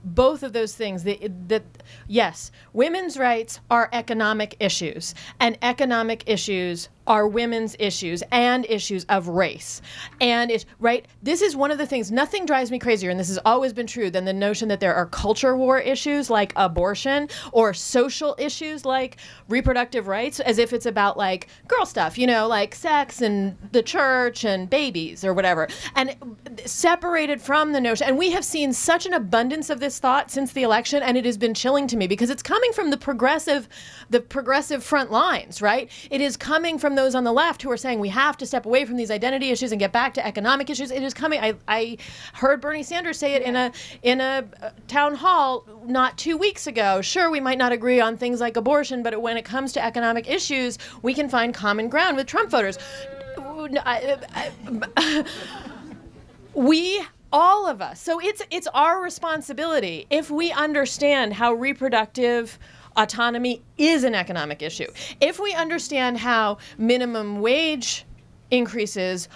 both of those things, that, that yes, women's rights are economic issues, and economic issues are women's issues and issues of race. And it, right, this is one of the things, nothing drives me crazier, and this has always been true, than the notion that there are culture war issues like abortion, or social issues like reproductive rights, as if it's about like girl stuff, you know, like sex and the church and babies or whatever. And separated from the notion, and we have seen such an abundance of this thought since the election, and it has been chilling to me because it's coming from the progressive, the progressive front lines, right? It is coming from those on the left who are saying we have to step away from these identity issues and get back to economic issues. It is coming. I, I heard Bernie Sanders say it yeah. in a in a town hall not two weeks ago. Sure, we might not agree on things like abortion, but when it comes to economic issues, we can find common ground with Trump voters. We. All of us. So it's it's our responsibility, if we understand how reproductive autonomy is an economic issue, if we understand how minimum wage increases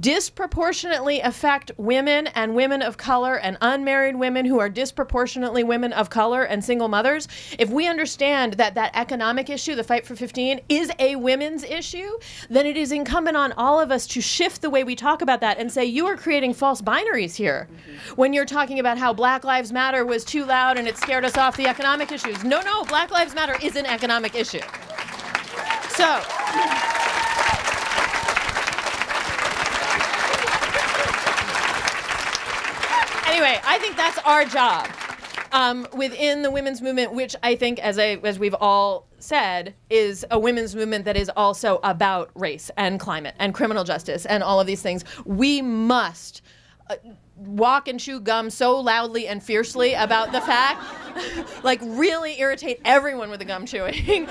disproportionately affect women and women of color and unmarried women who are disproportionately women of color and single mothers, if we understand that that economic issue, the fight for fifteen, is a women's issue, then it is incumbent on all of us to shift the way we talk about that and say, you are creating false binaries here. Mm-hmm. When you're talking about how Black Lives Matter was too loud and it scared us off the economic issues. No, no, Black Lives Matter is an economic issue. So. Anyway, I think that's our job um, within the women's movement, which I think, as, I, as we've all said, is a women's movement that is also about race and climate and criminal justice and all of these things. We must uh, walk and chew gum so loudly and fiercely about the fact, like really irritate everyone with the gum chewing.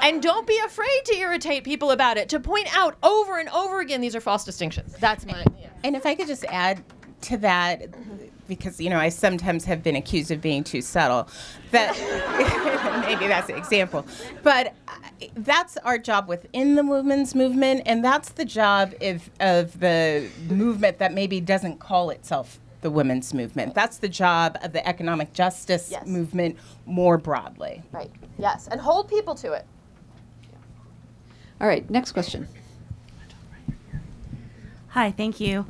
And don't be afraid to irritate people about it, to point out over and over again these are false distinctions. That's my... Yeah. And if I could just add to that, because, you know, I sometimes have been accused of being too subtle. That maybe that's an example. But uh, that's our job within the women's movement, and that's the job if, of the movement that maybe doesn't call itself the women's movement. That's the job of the economic justice yes. movement more broadly. Right, yes, and hold people to it. All right, next question. Hi, thank you.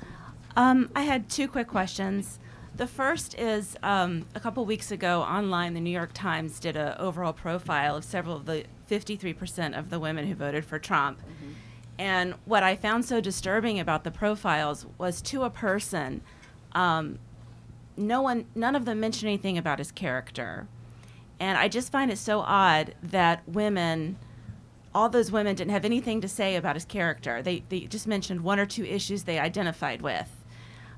Um, I had two quick questions. The first is um, a couple weeks ago online, the New York Times did an overall profile of several of the fifty-three percent of the women who voted for Trump. Mm-hmm. And what I found so disturbing about the profiles was, to a person, um, no one, none of them mentioned anything about his character. And I just find it so odd that women, all those women didn't have anything to say about his character. They, they just mentioned one or two issues they identified with.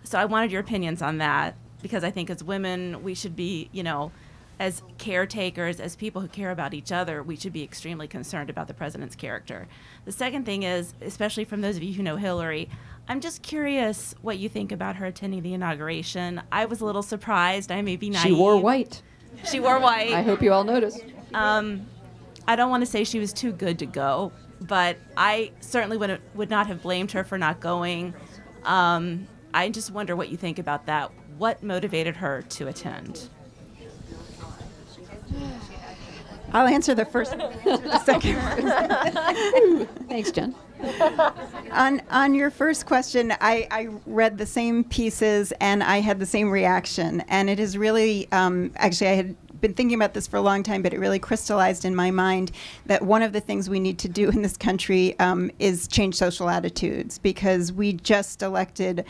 So I wanted your opinions on that, because I think as women, we should be, you know, as caretakers, as people who care about each other, we should be extremely concerned about the president's character. The second thing is, especially from those of you who know Hillary, I'm just curious what you think about her attending the inauguration. I was a little surprised. I may be naive. She wore white. She wore white. I hope you all noticed. Um, I don't want to say she was too good to go, but I certainly would, would not have blamed her for not going. Um, I just wonder what you think about that. What motivated her to attend? I'll answer the first, the second one. Thanks, Jen. on, on your first question, I, I read the same pieces and I had the same reaction. And it is really, um, actually, I had been thinking about this for a long time, but it really crystallized in my mind that one of the things we need to do in this country um, is change social attitudes, because we just elected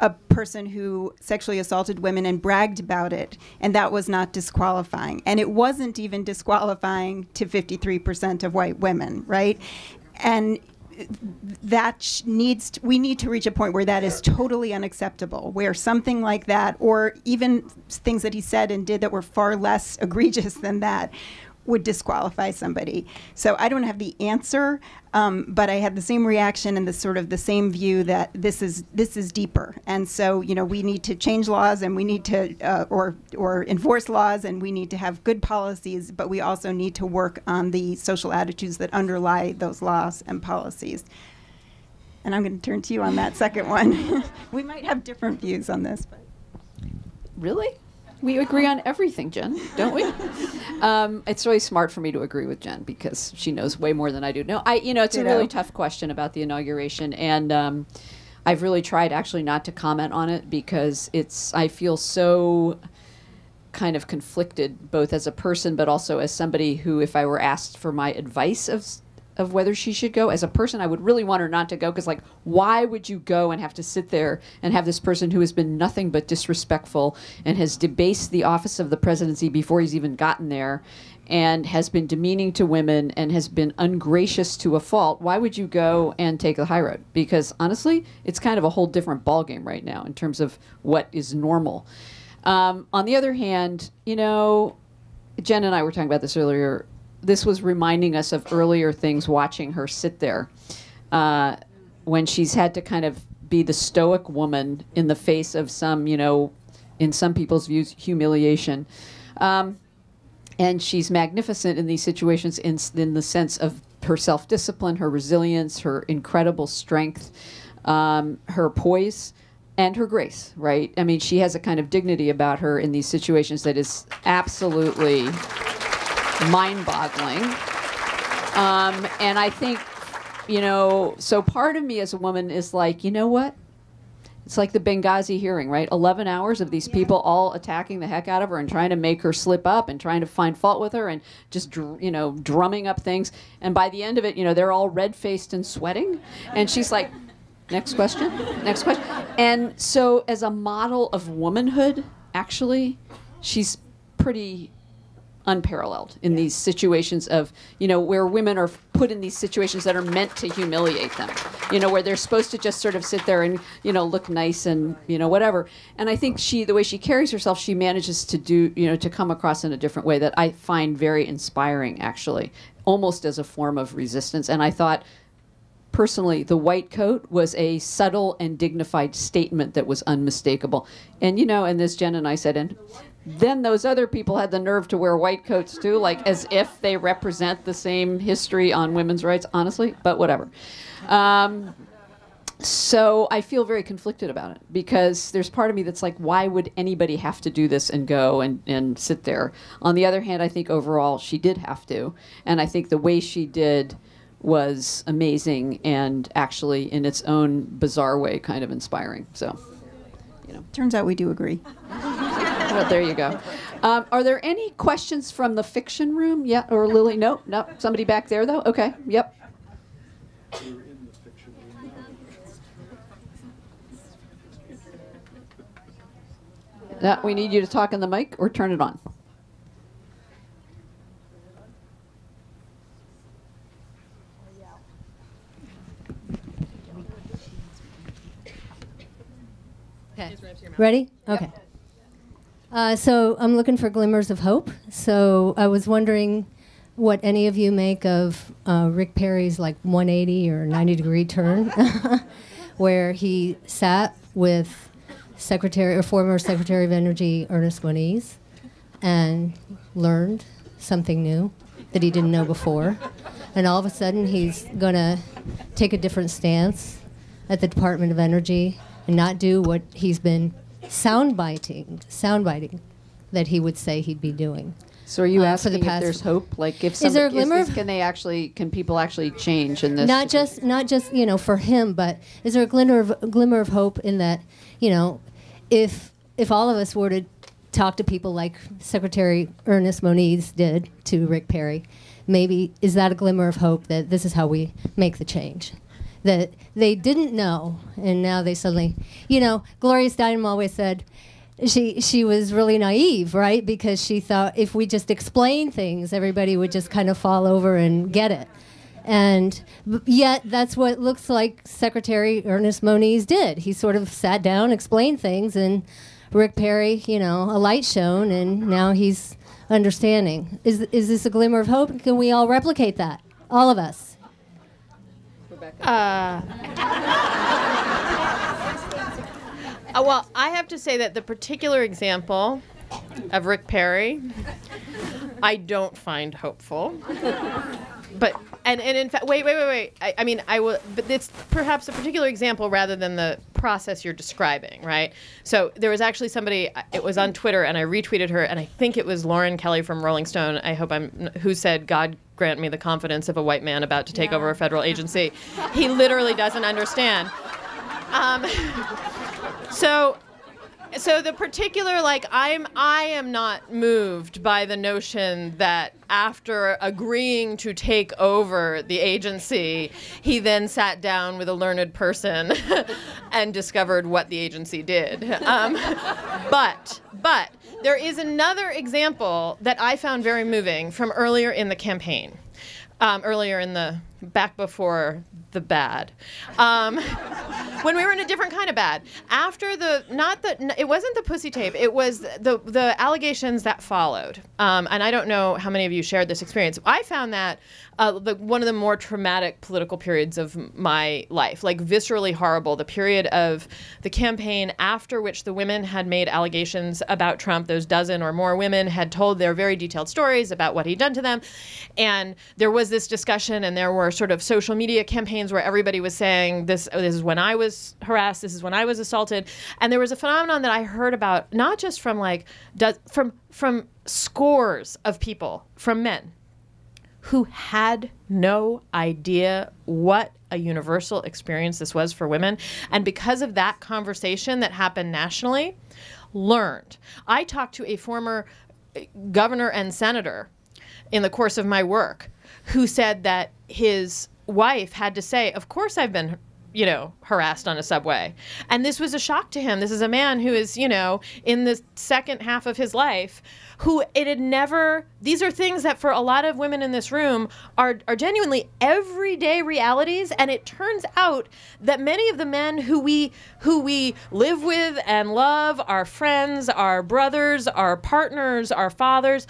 a person who sexually assaulted women and bragged about it, and that was not disqualifying. And it wasn't even disqualifying to fifty-three percent of white women, right? And that sh needs to, we need to reach a point where that is totally unacceptable, where something like that, or even things that he said and did that were far less egregious than that, would disqualify somebody. So I don't have the answer, um, but I had the same reaction and the sort of the same view that this is this is deeper. And so, you know, we need to change laws, and we need to uh, or or enforce laws, and we need to have good policies, but we also need to work on the social attitudes that underlie those laws and policies. And I'm going to turn to you on that second one. We might have different views on this, but really? We agree on everything, Jen, don't we? um, it's really smart for me to agree with Jen, because she knows way more than I do. No, I, you know, it's you a know. really tough question about the inauguration, and um, I've really tried actually not to comment on it, because it's, I feel so kind of conflicted, both as a person, but also as somebody who, if I were asked for my advice of of whether she should go, as a person, I would really want her not to go, because, like, why would you go and have to sit there and have this person who has been nothing but disrespectful and has debased the office of the presidency before he's even gotten there, and has been demeaning to women, and has been ungracious to a fault? Why would you go and take the high road? Because honestly, it's kind of a whole different ballgame right now in terms of what is normal. Um, on the other hand, you know, Jen and I were talking about this earlier. This was reminding us of earlier things, watching her sit there uh, when she's had to kind of be the stoic woman in the face of some, you know, in some people's views, humiliation. Um, and she's magnificent in these situations in, in the sense of her self-discipline, her resilience, her incredible strength, um, her poise, and her grace, right? I mean, she has a kind of dignity about her in these situations that is absolutely mind-boggling. Um, and I think, you know, so part of me as a woman is like, you know what? It's like the Benghazi hearing, right? eleven hours of these people all attacking the heck out of her and trying to make her slip up and trying to find fault with her and just, dr you know, drumming up things. And by the end of it, you know, they're all red-faced and sweating. And she's like, next question, next question. And so as a model of womanhood, actually, she's pretty unparalleled in yeah. these situations of, you know, where women are put in these situations that are meant to humiliate them, you know, where they're supposed to just sort of sit there and, you know, look nice and, you know, whatever. And I think she, the way she carries herself, she manages to do, you know, to come across in a different way that I find very inspiring, actually, almost as a form of resistance. And I thought, personally, the white coat was a subtle and dignified statement that was unmistakable. And, you know, and this Jen and I said, and then those other people had the nerve to wear white coats too, like as if they represent the same history on women's rights, honestly, but whatever. Um, so I feel very conflicted about it, because there's part of me that's like, why would anybody have to do this and go and, and sit there? On the other hand, I think overall she did have to, and I think the way she did was amazing and actually in its own bizarre way kind of inspiring, so. you know, turns out we do agree. Well, there you go. Um, are there any questions from the fiction room? Yeah, or Lily? No, no. Somebody back there, though? Okay, yep. You're in the fiction room now. No, we need you to talk in the mic or turn it on. Okay. Ready? Okay. Uh, so I'm looking for glimmers of hope. So I was wondering what any of you make of uh, Rick Perry's like one eighty or ninety degree turn, where he sat with Secretary or former Secretary of Energy Ernest Moniz and learned something new that he didn't know before, and all of a sudden he's going to take a different stance at the Department of Energy and not do what he's been soundbiting, soundbiting, that he would say he'd be doing. So are you uh, asking for the past if there's hope? Like, if somebody, is there a glimmer? Is this, can they actually? Can people actually change in this? Not just, not just you know, for him, but is there a glimmer of a glimmer of hope in that? You know, if if all of us were to talk to people like Secretary Ernest Moniz did to Rick Perry, maybe is that a glimmer of hope that this is how we make the change? That they didn't know, and now they suddenly, you know, Gloria Steinem always said she she was really naive, right? Because she thought if we just explain things, everybody would just kind of fall over and get it. And yet that's what it looks like Secretary Ernest Moniz did. He sort of sat down, explained things, and Rick Perry, you know, a light shone, and now he's understanding. Is, is this a glimmer of hope? Can we all replicate that? All of us. Uh, uh, well, I have to say that the particular example of Rick Perry, I don't find hopeful. But and, and in fact, wait, wait, wait, wait. I, I mean, I will. But it's perhaps a particular example rather than the process you're describing, right? So there was actually somebody. It was on Twitter, and I retweeted her, and I think it was Lauren Kelly from Rolling Stone. I hope I'm who said God grant me the confidence of a white man about to take yeah. over a federal agency. He literally doesn't understand. Um, so, so the particular, like, I'm, I am not moved by the notion that after agreeing to take over the agency, he then sat down with a learned person and discovered what the agency did. Um, but, but. There is another example that I found very moving from earlier in the campaign, um, earlier in the back before the bad, um, when we were in a different kind of bad. After the, not the, it wasn't the pussy tape, it was the, the allegations that followed. Um, and I don't know how many of you shared this experience. I found that uh, the, one of the more traumatic political periods of my life, like viscerally horrible, the period of the campaign after which the women had made allegations about Trump. Those dozen or more women had told their very detailed stories about what he'd done to them. And there was this discussion, and there were sort of social media campaigns where everybody was saying, this, oh, this is when I was harassed, this is when I was assaulted. And there was a phenomenon that I heard about, not just from like, does, from, from scores of people, from men, who had no idea what a universal experience this was for women. And because of that conversation that happened nationally, learned. I talked to a former governor and senator in the course of my work who said that his wife had to say, of course I've been, you know, harassed on a subway. And this was a shock to him. This is a man who is, you know, in the second half of his life, who it had never, these are things that for a lot of women in this room are, are genuinely everyday realities. And it turns out that many of the men who we, who we live with and love, our friends, our brothers, our partners, our fathers,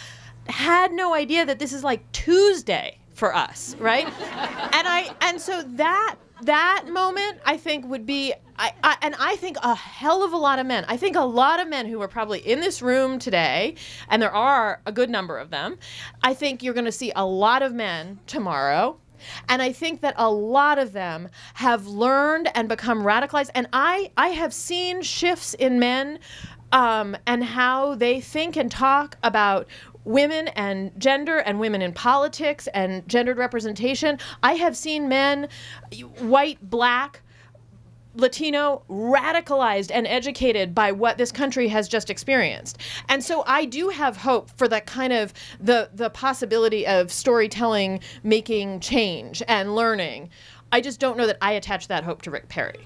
had no idea that this is like Tuesday for us, right? and I and so that that moment I think would be I, I and I think a hell of a lot of men. I think a lot of men who are probably in this room today, and there are a good number of them. I think you're going to see a lot of men tomorrow. And I think that a lot of them have learned and become radicalized, and I I have seen shifts in men um and how they think and talk about women and gender and women in politics and gendered representation. I have seen men, white, black, Latino, radicalized and educated by what this country has just experienced. And so I do have hope for that kind of the, the possibility of storytelling making change and learning. I just don't know that I attach that hope to Rick Perry.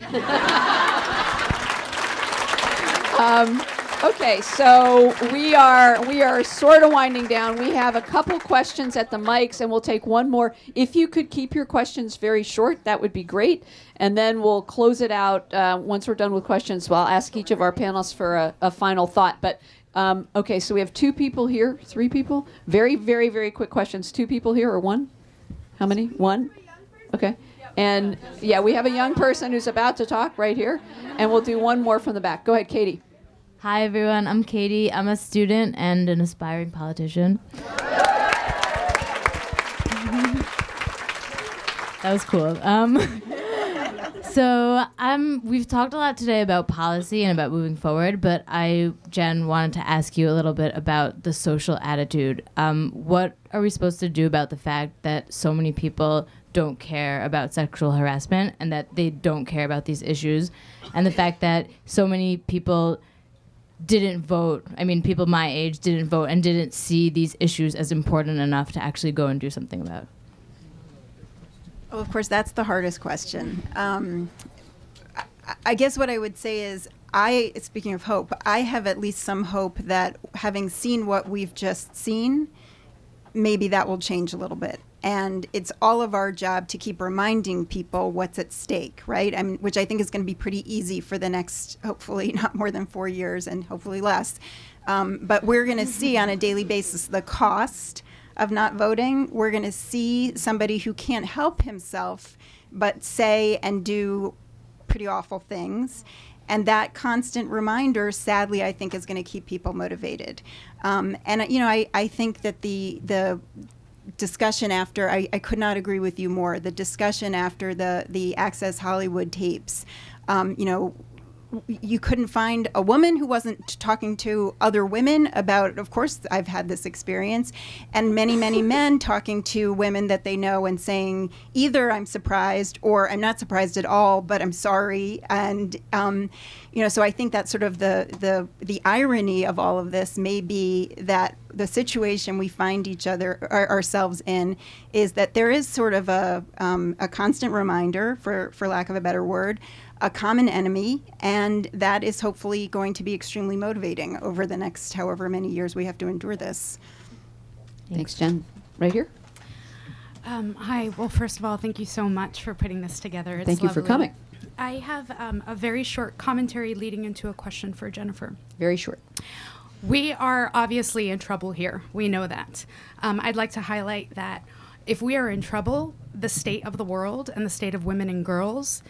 um, okay, so we are we are sort of winding down. We have a couple questions at the mics, and we'll take one more. If you could keep your questions very short, that would be great. And then we'll close it out uh, once we're done with questions. Well, I'll ask each of our panelists for a, a final thought. But um, okay, so we have two people here, three people. Very, very, very quick questions. Two people here, or one? How many? One? Okay. And yeah, we have a young person who's about to talk right here, and we'll do one more from the back. Go ahead, Katie. Hi, everyone. I'm Katie. I'm a student and an aspiring politician. That was cool. Um, so I'm, we've talked a lot today about policy and about moving forward, but I, Jen, wanted to ask you a little bit about the social attitude. Um, what are we supposed to do about the fact that so many people don't care about sexual harassment, and that they don't care about these issues, and the fact that so many people didn't vote, I mean people my age didn't vote and didn't see these issues as important enough to actually go and do something about? Oh, of course, that's the hardest question. Um, I, I guess what I would say is, I, speaking of hope, I have at least some hope that having seen what we've just seen, maybe that will change a little bit. And it's all of our job to keep reminding people what's at stake, right? I mean, which I think is going to be pretty easy for the next, hopefully not more than four years and hopefully less. Um, but we're going to see on a daily basis the cost of not voting. We're going to see somebody who can't help himself but say and do pretty awful things. And that constant reminder, sadly, I think is going to keep people motivated. Um, and, you know, I, I think that the the discussion after, I, I could not agree with you more, the discussion after the, the Access Hollywood tapes, um, you know, you couldn't find a woman who wasn't talking to other women about, of course, I've had this experience, and many, many men talking to women that they know and saying, either I'm surprised or I'm not surprised at all, but I'm sorry. And, um, you know, so I think that's sort of the, the, the irony of all of this may be that the situation we find each other, our, ourselves in, is that there is sort of a, um, a constant reminder, for, for lack of a better word, a common enemy, and that is hopefully going to be extremely motivating over the next however many years we have to endure this. Thanks, Thanks Jen. Right here. Um, hi. Well, first of all, thank you so much for putting this together. It's thank lovely. you for coming. I have um, a very short commentary leading into a question for Jennifer. Very short. We are obviously in trouble here. We know that. Um, I'd like to highlight that if we are in trouble, the state of the world and the state of women and girls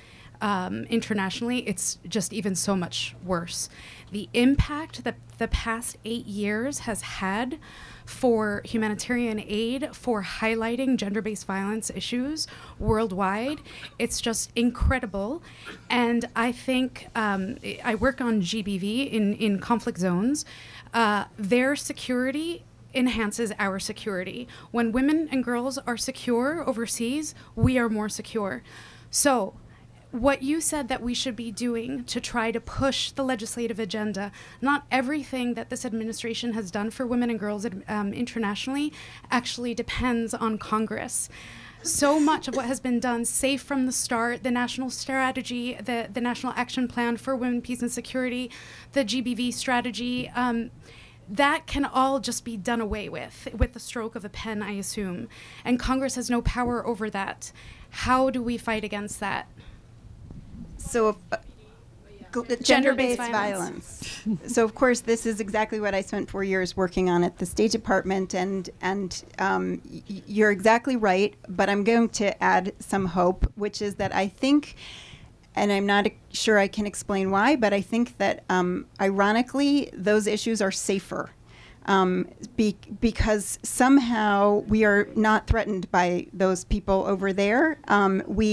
Um, internationally, it's just even so much worse. The impact that the past eight years has had for humanitarian aid, for highlighting gender-based violence issues worldwide, it's just incredible. And I think, um, I work on G B V in, in conflict zones. Uh, their security enhances our security. When women and girls are secure overseas, we are more secure. So, what you said that we should be doing to try to push the legislative agenda, not everything that this administration has done for women and girls um, internationally actually depends on Congress. So much of what has been done, safe from the start, the national strategy, the, the National Action Plan for Women, Peace, and Security, the G B V strategy, um, that can all just be done away with, with the stroke of a pen, I assume. And Congress has no power over that. How do we fight against that? So, uh, gender-based violence. violence. So, of course, this is exactly what I spent four years working on at the State Department, and and um, y you're exactly right. But I'm going to add some hope, which is that I think, and I'm not sure I can explain why, but I think that um, ironically, those issues are safer. Um, be, because somehow we are not threatened by those people over there. Um, we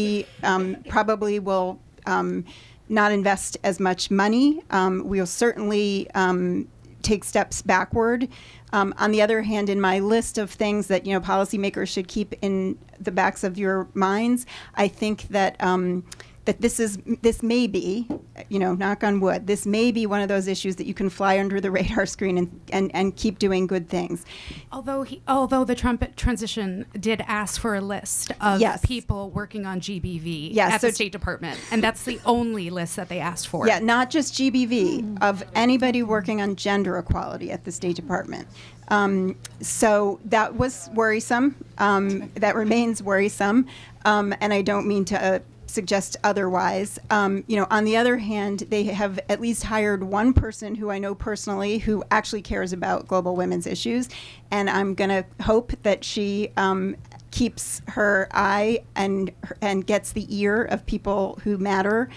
um, probably will um, not invest as much money. Um, we'll certainly um, take steps backward. Um, on the other hand, in my list of things that, you know, policymakers should keep in the backs of your minds, I think that um, that this is, this may be, you know, knock on wood, this may be one of those issues that you can fly under the radar screen and, and, and keep doing good things. Although he, although the Trump transition did ask for a list of yes. people working on G B V yes, at so the State Department, and that's the only list that they asked for. Yeah, not just G B V, of anybody working on gender equality at the State Department. Um, so that was worrisome. Um, that remains worrisome, um, and I don't mean to uh, suggest otherwise. Um, you know, on the other hand, they have at least hired one person who I know personally who actually cares about global women's issues, and I'm going to hope that she um, keeps her eye and and gets the ear of people who matter.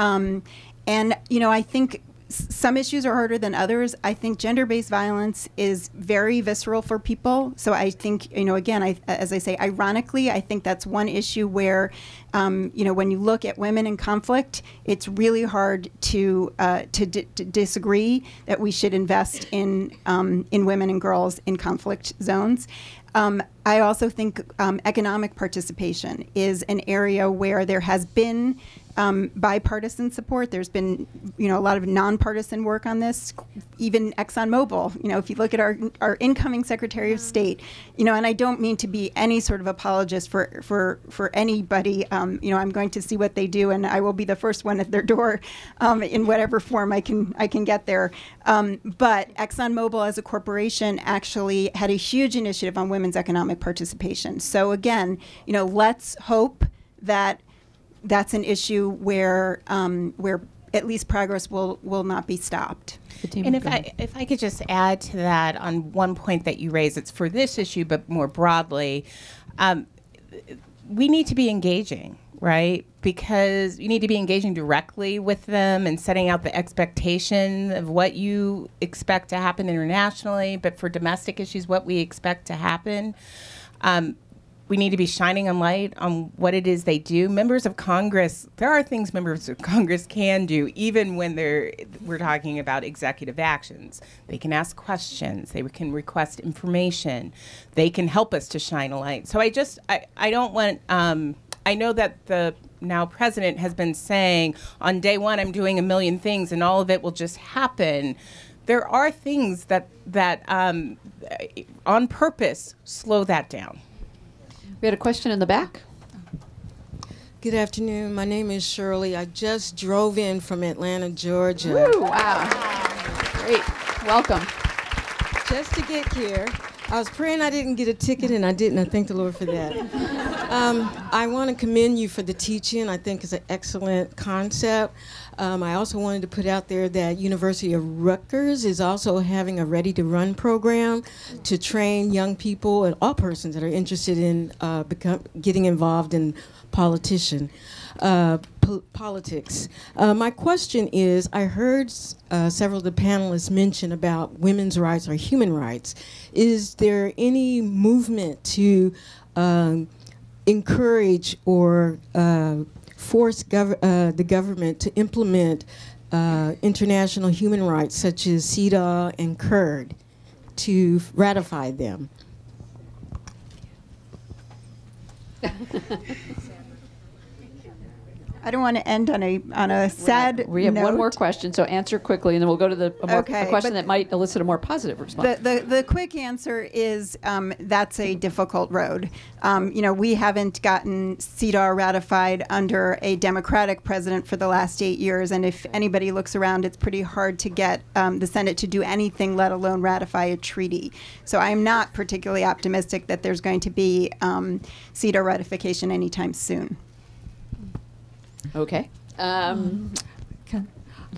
Um, and you know, I think some issues are harder than others. I think gender-based violence is very visceral for people. So I think, you know, again, I, as I say, ironically, I think that's one issue where, um, you know, when you look at women in conflict, it's really hard to uh, to, d to disagree that we should invest in um, in women and girls in conflict zones. Um, I also think um, economic participation is an area where there has been Um, bipartisan support. There's been, you know, a lot of nonpartisan work on this. Even ExxonMobil, you know, if you look at our our incoming Secretary of State, you know, and I don't mean to be any sort of apologist for for for anybody. Um, you know, I'm going to see what they do, and I will be the first one at their door, um, in whatever form I can I can get there. Um, but ExxonMobil as a corporation actually had a huge initiative on women's economic participation. So again, you know, let's hope that that's an issue where um, where at least progress will will not be stopped. And if I if I could just add to that on one point that you raised, it's for this issue, but more broadly, um, we need to be engaging, right? Because you need to be engaging directly with them and setting out the expectation of what you expect to happen internationally, but for domestic issues, what we expect to happen. Um, We need to be shining a light on what it is they do. Members of Congress, there are things members of Congress can do, even when they're, we're talking about executive actions. They can ask questions. They can request information. They can help us to shine a light. So I just, I, I don't want, um, I know that the now president has been saying, on day one, I'm doing a million things and all of it will just happen. There are things that, that um, on purpose, slow that down. We had a question in the back. Good afternoon. My name is Shirley. I just drove in from Atlanta, Georgia. Woo, wow. wow. Great. Welcome. Just to get here. I was praying I didn't get a ticket, and I didn't. I thank the Lord for that. um, I want to commend you for the teach-in. I think it's an excellent concept. Um, I also wanted to put out there that University of Rutgers is also having a ready-to-run program to train young people and all persons that are interested in uh, become, getting involved in politician, uh, po politics. Uh, my question is, I heard uh, several of the panelists mention about women's rights or human rights. Is there any movement to um, encourage or uh, force gov uh, the government to implement uh, international human rights such as C E D A W and C U R D to ratify them? I don't want to end on a on a sad note. We have one more question, so answer quickly, and then we'll go to the a more, okay, a question that might elicit a more positive response. The the, the quick answer is um, that's a difficult road. Um, you know, we haven't gotten C E D A W ratified under a Democratic president for the last eight years, and if anybody looks around, it's pretty hard to get um, the Senate to do anything, let alone ratify a treaty. So I'm not particularly optimistic that there's going to be um, C E D A W ratification anytime soon. Okay. Um, um,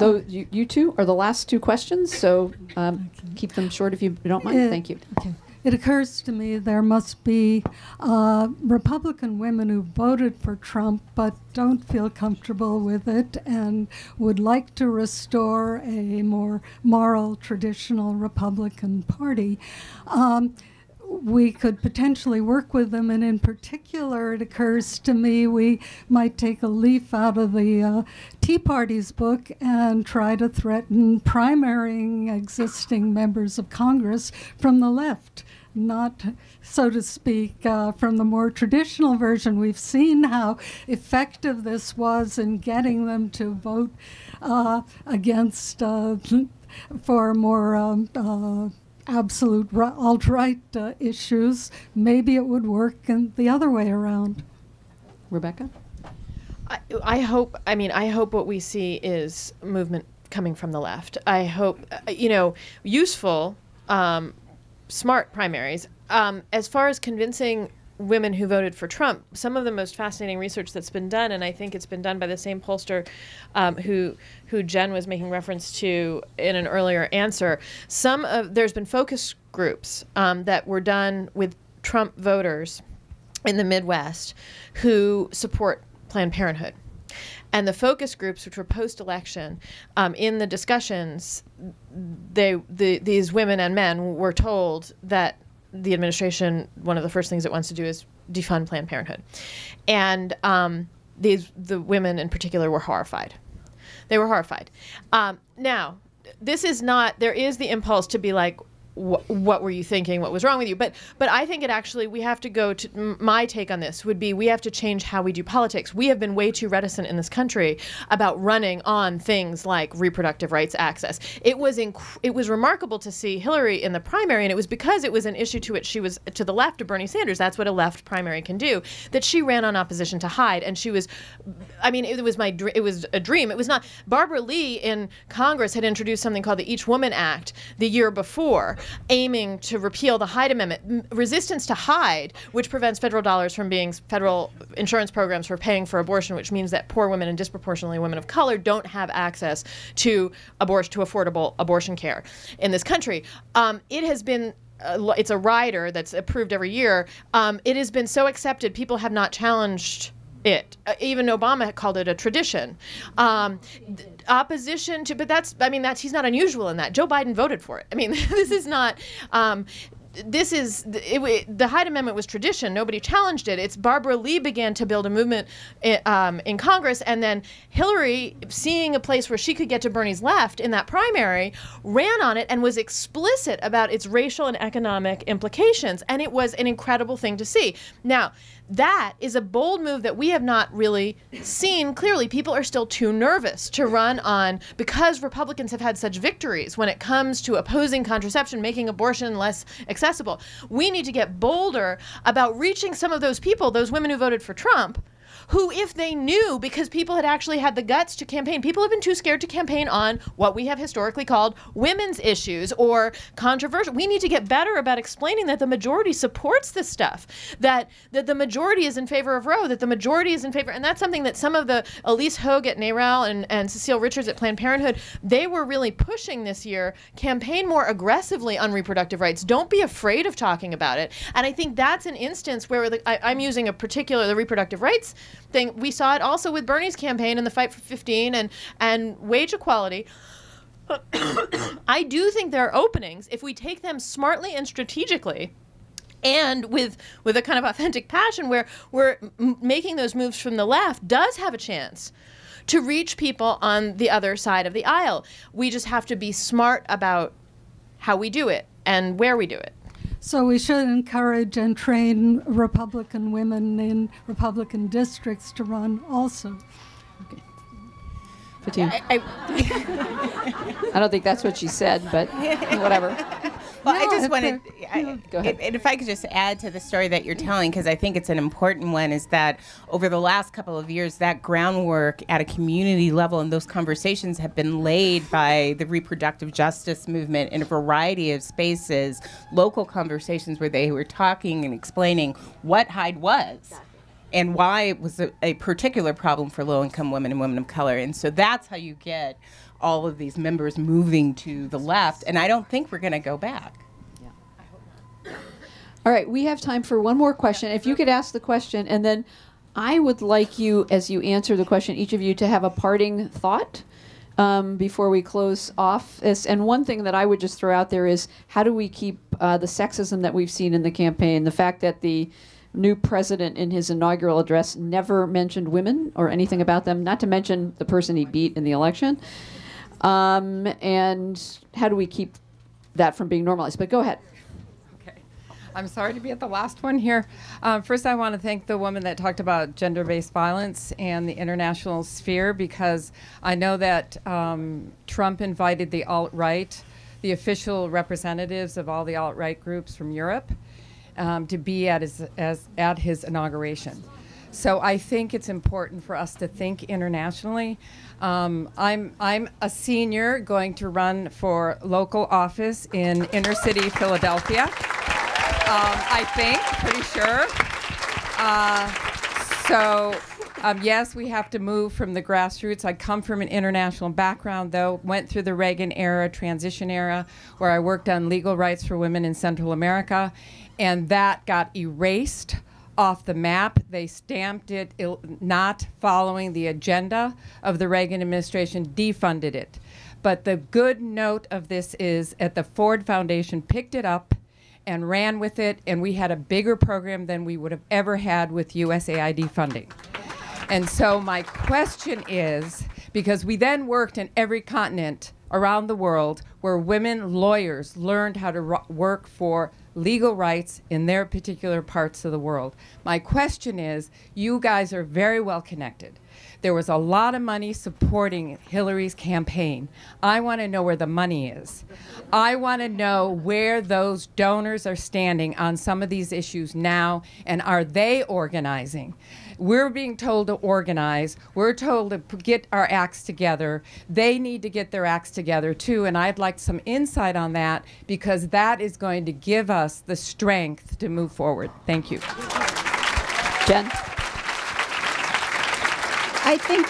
though you, you two are the last two questions, so um, okay. keep them short if you don't mind. It, Thank you. Okay. It occurs to me there must be uh, Republican women who voted for Trump but don't feel comfortable with it and would like to restore a more moral, traditional Republican party. Um, We could potentially work with them, and in particular, it occurs to me we might take a leaf out of the uh, Tea Party's book and try to threaten primarying existing members of Congress from the left. not, so to speak, uh, from the more traditional version. We've seen how effective this was in getting them to vote uh, against, uh, for more um, uh, absolute alt-right uh, issues. Maybe it would work in the other way around. Rebecca? I, I hope, I mean, I hope what we see is movement coming from the left. I hope, you know, useful, um, smart primaries. Um, as far as convincing women who voted for Trump, some of the most fascinating research that's been done, and I think it's been done by the same pollster um, who who Jen was making reference to in an earlier answer. Some of there's been focus groups um, that were done with Trump voters in the Midwest who support Planned Parenthood. And the focus groups, which were post-election, um, in the discussions, they the, these women and men were told that the administration, one of the first things it wants to do is defund Planned Parenthood. And um, these the women in particular were horrified. They were horrified. Um, now, this is not, there is the impulse to be like, what were you thinking? What was wrong with you? But but I think it actually, we have to go to, my take on this would be we have to change how we do politics. We have been way too reticent in this country about running on things like reproductive rights access. It was inc it was remarkable to see Hillary in the primary, and it was because it was an issue to which she was to the left of Bernie Sanders. That's what a left primary can do, that she ran on opposition to Hyde, and she was, I mean, it was my, it was a dream. It was not, Barbara Lee in Congress had introduced something called the Each Woman Act the year before, aiming to repeal the Hyde Amendment. Resistance to Hyde, which prevents federal dollars from being, federal insurance programs for paying for abortion, which means that poor women and disproportionately women of color don't have access to abortion, to affordable abortion care in this country. Um, it has been, uh, it's a rider that's approved every year. Um, it has been so accepted, people have not challenged it. Uh, even Obama called it a tradition. Um, opposition to, but that's, I mean, that's, he's not unusual in that. Joe Biden voted for it. I mean, this is not, um, this is, it, it, the Hyde Amendment was tradition. Nobody challenged it. It's Barbara Lee began to build a movement um, in Congress, and then Hillary, seeing a place where she could get to Bernie's left in that primary, ran on it and was explicit about its racial and economic implications, and it was an incredible thing to see. Now, that is a bold move that we have not really seen clearly. People are still too nervous to run on, because Republicans have had such victories when it comes to opposing contraception, making abortion less accessible. We need to get bolder about reaching some of those people, those women who voted for Trump, who, if they knew, because people had actually had the guts to campaign, people have been too scared to campaign on what we have historically called women's issues or controversial. We need to get better about explaining that the majority supports this stuff, that that the majority is in favor of Roe, that the majority is in favor, and that's something that some of the Elise Hoag at NARAL and, and Cecile Richards at Planned Parenthood, they were really pushing this year, campaign more aggressively on reproductive rights. Don't be afraid of talking about it. And I think that's an instance where the, I, I'm using a particular, the reproductive rights thing. We saw it also with Bernie's campaign and the fight for fifteen and, and wage equality. I do think there are openings if we take them smartly and strategically, and with with a kind of authentic passion, where we're making those moves from the left does have a chance to reach people on the other side of the aisle. We just have to be smart about how we do it and where we do it. So we should encourage and train Republican women in Republican districts to run also. Okay. Fatima. I, I, I don't think that's what she said, but whatever. Well, no, I just wanted, I, go ahead. If, if I could just add to the story that you're telling, because I think it's an important one, is that over the last couple of years, that groundwork at a community level and those conversations have been laid by the reproductive justice movement in a variety of spaces, local conversations where they were talking and explaining what Hyde was and why it was a, a particular problem for low-income women and women of color. And so that's how you get all of these members moving to the left, and I don't think we're going to go back. Yeah, I hope not. All right, we have time for one more question. If you could ask the question, and then I would like you, as you answer the question, each of you to have a parting thought um, before we close off this. And one thing that I would just throw out there is, how do we keep uh, the sexism that we've seen in the campaign, the fact that the new president in his inaugural address never mentioned women or anything about them, not to mention the person he beat in the election. Um, and how do we keep that from being normalized? But go ahead. Okay. I'm sorry to be at the last one here. Uh, first, I want to thank the woman that talked about gender-based violence and the international sphere, because I know that um, Trump invited the alt-right, the official representatives of all the alt-right groups from Europe, um, to be at his, as, at his inauguration. So I think it's important for us to think internationally. Um, I'm, I'm a senior going to run for local office in inner city Philadelphia. Um, I think, pretty sure. Uh, so, um, yes, we have to move from the grassroots. I come from an international background, though. Went through the Reagan era, transition era, where I worked on legal rights for women in Central America, and that got erased off the map. They stamped it il- not following the agenda of the Reagan administration, defunded it. But the good note of this is that the Ford Foundation picked it up and ran with it, and we had a bigger program than we would have ever had with U S A I D funding. And so my question is, because we then worked in every continent around the world where women lawyers learned how to ro- work for legal rights in their particular parts of the world. My question is, you guys are very well connected. There was a lot of money supporting Hillary's campaign. I want to know where the money is. I want to know where those donors are standing on some of these issues now, and are they organizing? We're being told to organize. We're told to get our acts together. They need to get their acts together too, and I'd like some insight on that, because that is going to give us the strength to move forward. Thank you. Jen? I think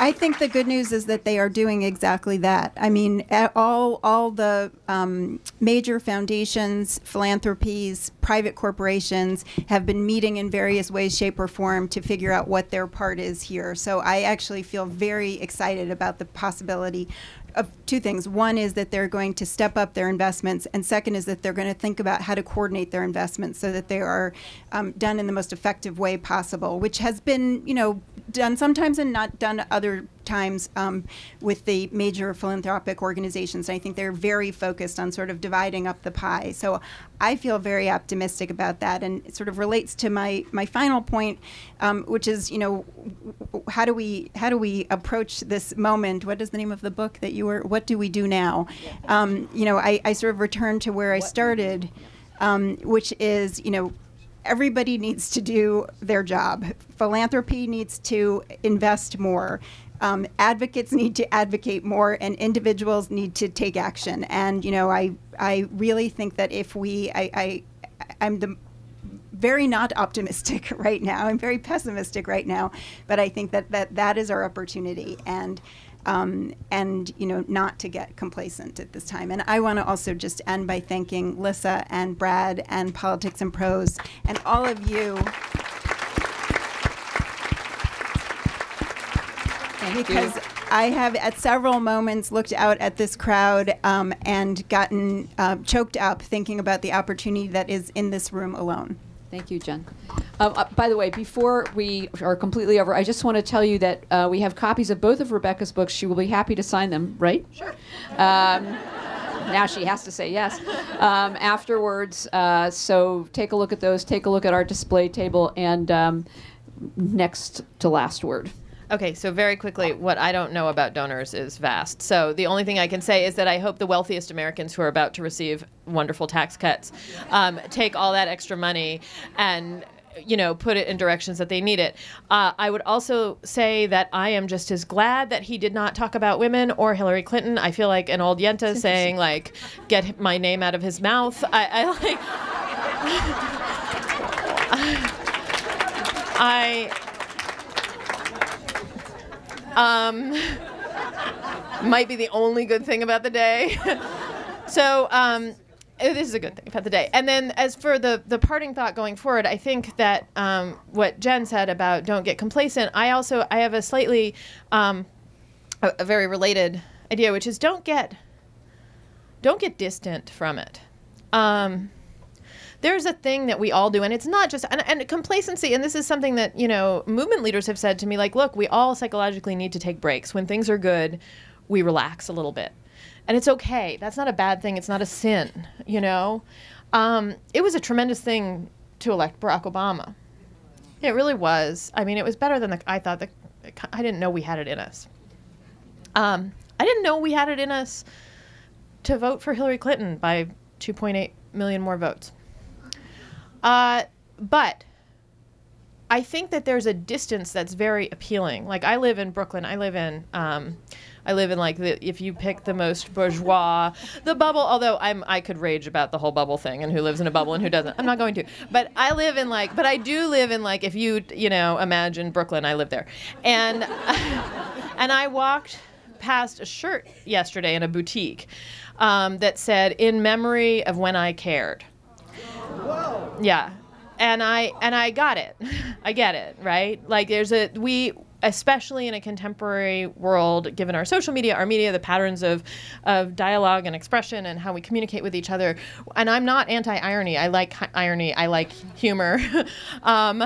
I think the good news is that they are doing exactly that. I mean, all, all the um, major foundations, philanthropies, private corporations have been meeting in various ways, shape, or form to figure out what their part is here. So I actually feel very excited about the possibility of two things. One is that they're going to step up their investments, and second is that they're going to think about how to coordinate their investments so that they are um, done in the most effective way possible, which has been, you know, done sometimes and not done other times um, with the major philanthropic organizations. And I think they're very focused on sort of dividing up the pie. So I feel very optimistic about that, and it sort of relates to my my final point, um, which is, you know, how do we how do we approach this moment? What is the name of the book that you were? What do we do now? Um, you know, I, I sort of returned to where I started, um, which is, you know, everybody needs to do their job. Philanthropy needs to invest more. Um, advocates need to advocate more, and individuals need to take action. And, you know, I I really think that if we, I, I, I'm the very not optimistic right now. I'm very pessimistic right now, but I think that that, that is our opportunity. And, um, and, you know, not to get complacent at this time. And I want to also just end by thanking Lissa and Brad and Politics and Prose and all of you. Because I have at several moments looked out at this crowd um, and gotten uh, choked up thinking about the opportunity that is in this room alone. Thank you, Jen. Um, uh, by the way, before we are completely over, I just want to tell you that uh, we have copies of both of Rebecca's books. She will be happy to sign them, right? Sure. Um, now she has to say yes um, afterwards. Uh, so take a look at those. Take a look at our display table. And um, next to last word. Okay, so very quickly, what I don't know about donors is vast. So the only thing I can say is that I hope the wealthiest Americans who are about to receive wonderful tax cuts um, take all that extra money and, you know, put it in directions that they need it. Uh, I would also say that I am just as glad that he did not talk about women or Hillary Clinton. I feel like an old Yenta saying, like, get my name out of his mouth. I, I like... I... I Um, might be the only good thing about the day. So um, this is a good thing about the day. And then as for the, the parting thought going forward, I think that um, what Jen said about don't get complacent, I also, I have a slightly, um, a, a very related idea, which is don't get, don't get distant from it. Um, There's a thing that we all do, and it's not just, and, and complacency, and this is something that, you know, movement leaders have said to me, like, look, we all psychologically need to take breaks. When things are good, we relax a little bit. And it's okay. That's not a bad thing. It's not a sin, you know? Um, it was a tremendous thing to elect Barack Obama. It really was. I mean, it was better than the, I thought. The, I didn't know we had it in us. Um, I didn't know we had it in us to vote for Hillary Clinton by two point eight million more votes. Uh, but I think that there's a distance that's very appealing. Like, I live in Brooklyn. I live in, um, I live in like the, if you pick the most bourgeois, the bubble, although I'm, I could rage about the whole bubble thing and who lives in a bubble and who doesn't. I'm not going to. But I live in like, but I do live in like, if you, you know, imagine Brooklyn, I live there. And, and I walked past a shirt yesterday in a boutique um, that said, "In memory of when I cared." Whoa. Yeah. And I and I got it. I get it, right? Like, there's a, we, especially in a contemporary world, given our social media, our media, the patterns of, of dialogue and expression and how we communicate with each other. And I'm not anti-irony. I like irony. I like humor. um,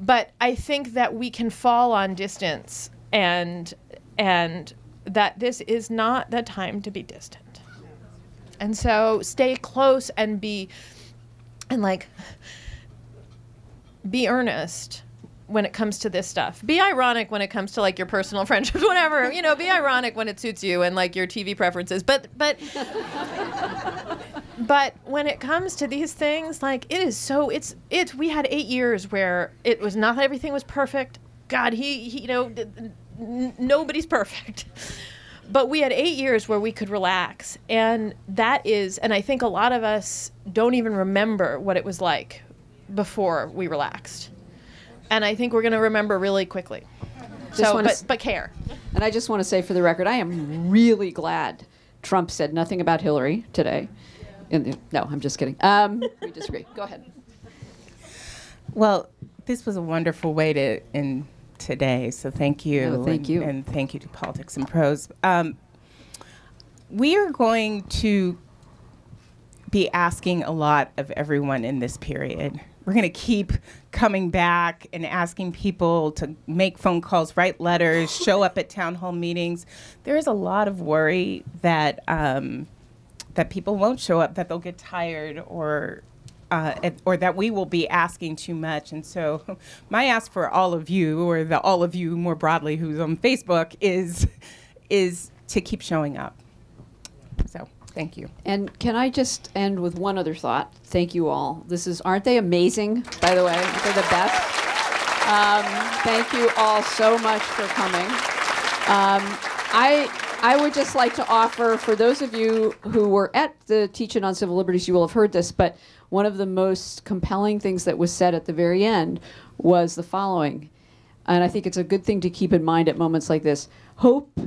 but I think that we can fall on distance, and and that this is not the time to be distant. And so stay close and be, and like, be earnest when it comes to this stuff. Be ironic when it comes to like your personal friendships, whatever, you know, be ironic when it suits you and like your T V preferences. But, but, but when it comes to these things, like, it is so, it's, it's, we had eight years where it was not, everything was perfect. God, he, he you know, n nobody's perfect. But we had eight years where we could relax. And that is, and I think a lot of us don't even remember what it was like before we relaxed, and I think we're going to remember really quickly. Just so, but, but care. And I just want to say, for the record, I am really glad Trump said nothing about Hillary today. Yeah. The, no, I'm just kidding. Um, we disagree. Go ahead. Well, this was a wonderful way to end today, so thank you. Oh, thank and, you, and thank you to Politics and Prose. Um, we are going to be asking a lot of everyone in this period. We're going to keep coming back and asking people to make phone calls, write letters, show up at town hall meetings. There is a lot of worry that um, that people won't show up, that they'll get tired, or uh, or that we will be asking too much. And so my ask for all of you, or the all of you more broadly who's on Facebook, is is to keep showing up. So. Thank you. And can I just end with one other thought? Thank you all. This is, aren't they amazing, by the way? They're the best. Um, thank you all so much for coming. Um, I, I would just like to offer, for those of you who were at the teach-in on civil liberties, you will have heard this, but one of the most compelling things that was said at the very end was the following, and I think it's a good thing to keep in mind at moments like this. Hope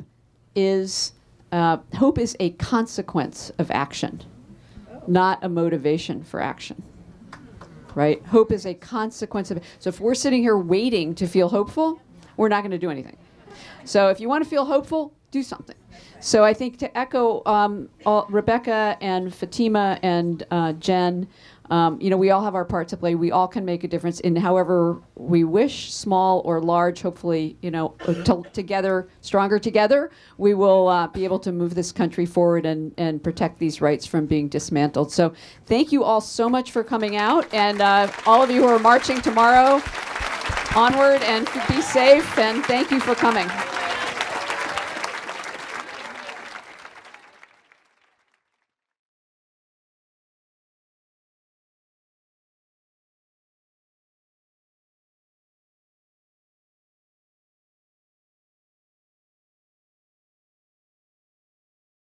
is... Uh, hope is a consequence of action, not a motivation for action, right? Hope is a consequence of it. So if we're sitting here waiting to feel hopeful, we're not going to do anything. So if you want to feel hopeful, do something. So I think, to echo um, all, Rebecca and Fatima and uh, Jen, um, you know, we all have our part to play. We all can make a difference in however we wish, small or large. Hopefully, you know, together, stronger together, we will uh, be able to move this country forward and, and protect these rights from being dismantled. So thank you all so much for coming out. And uh, all of you who are marching tomorrow, onward, and be safe. And thank you for coming.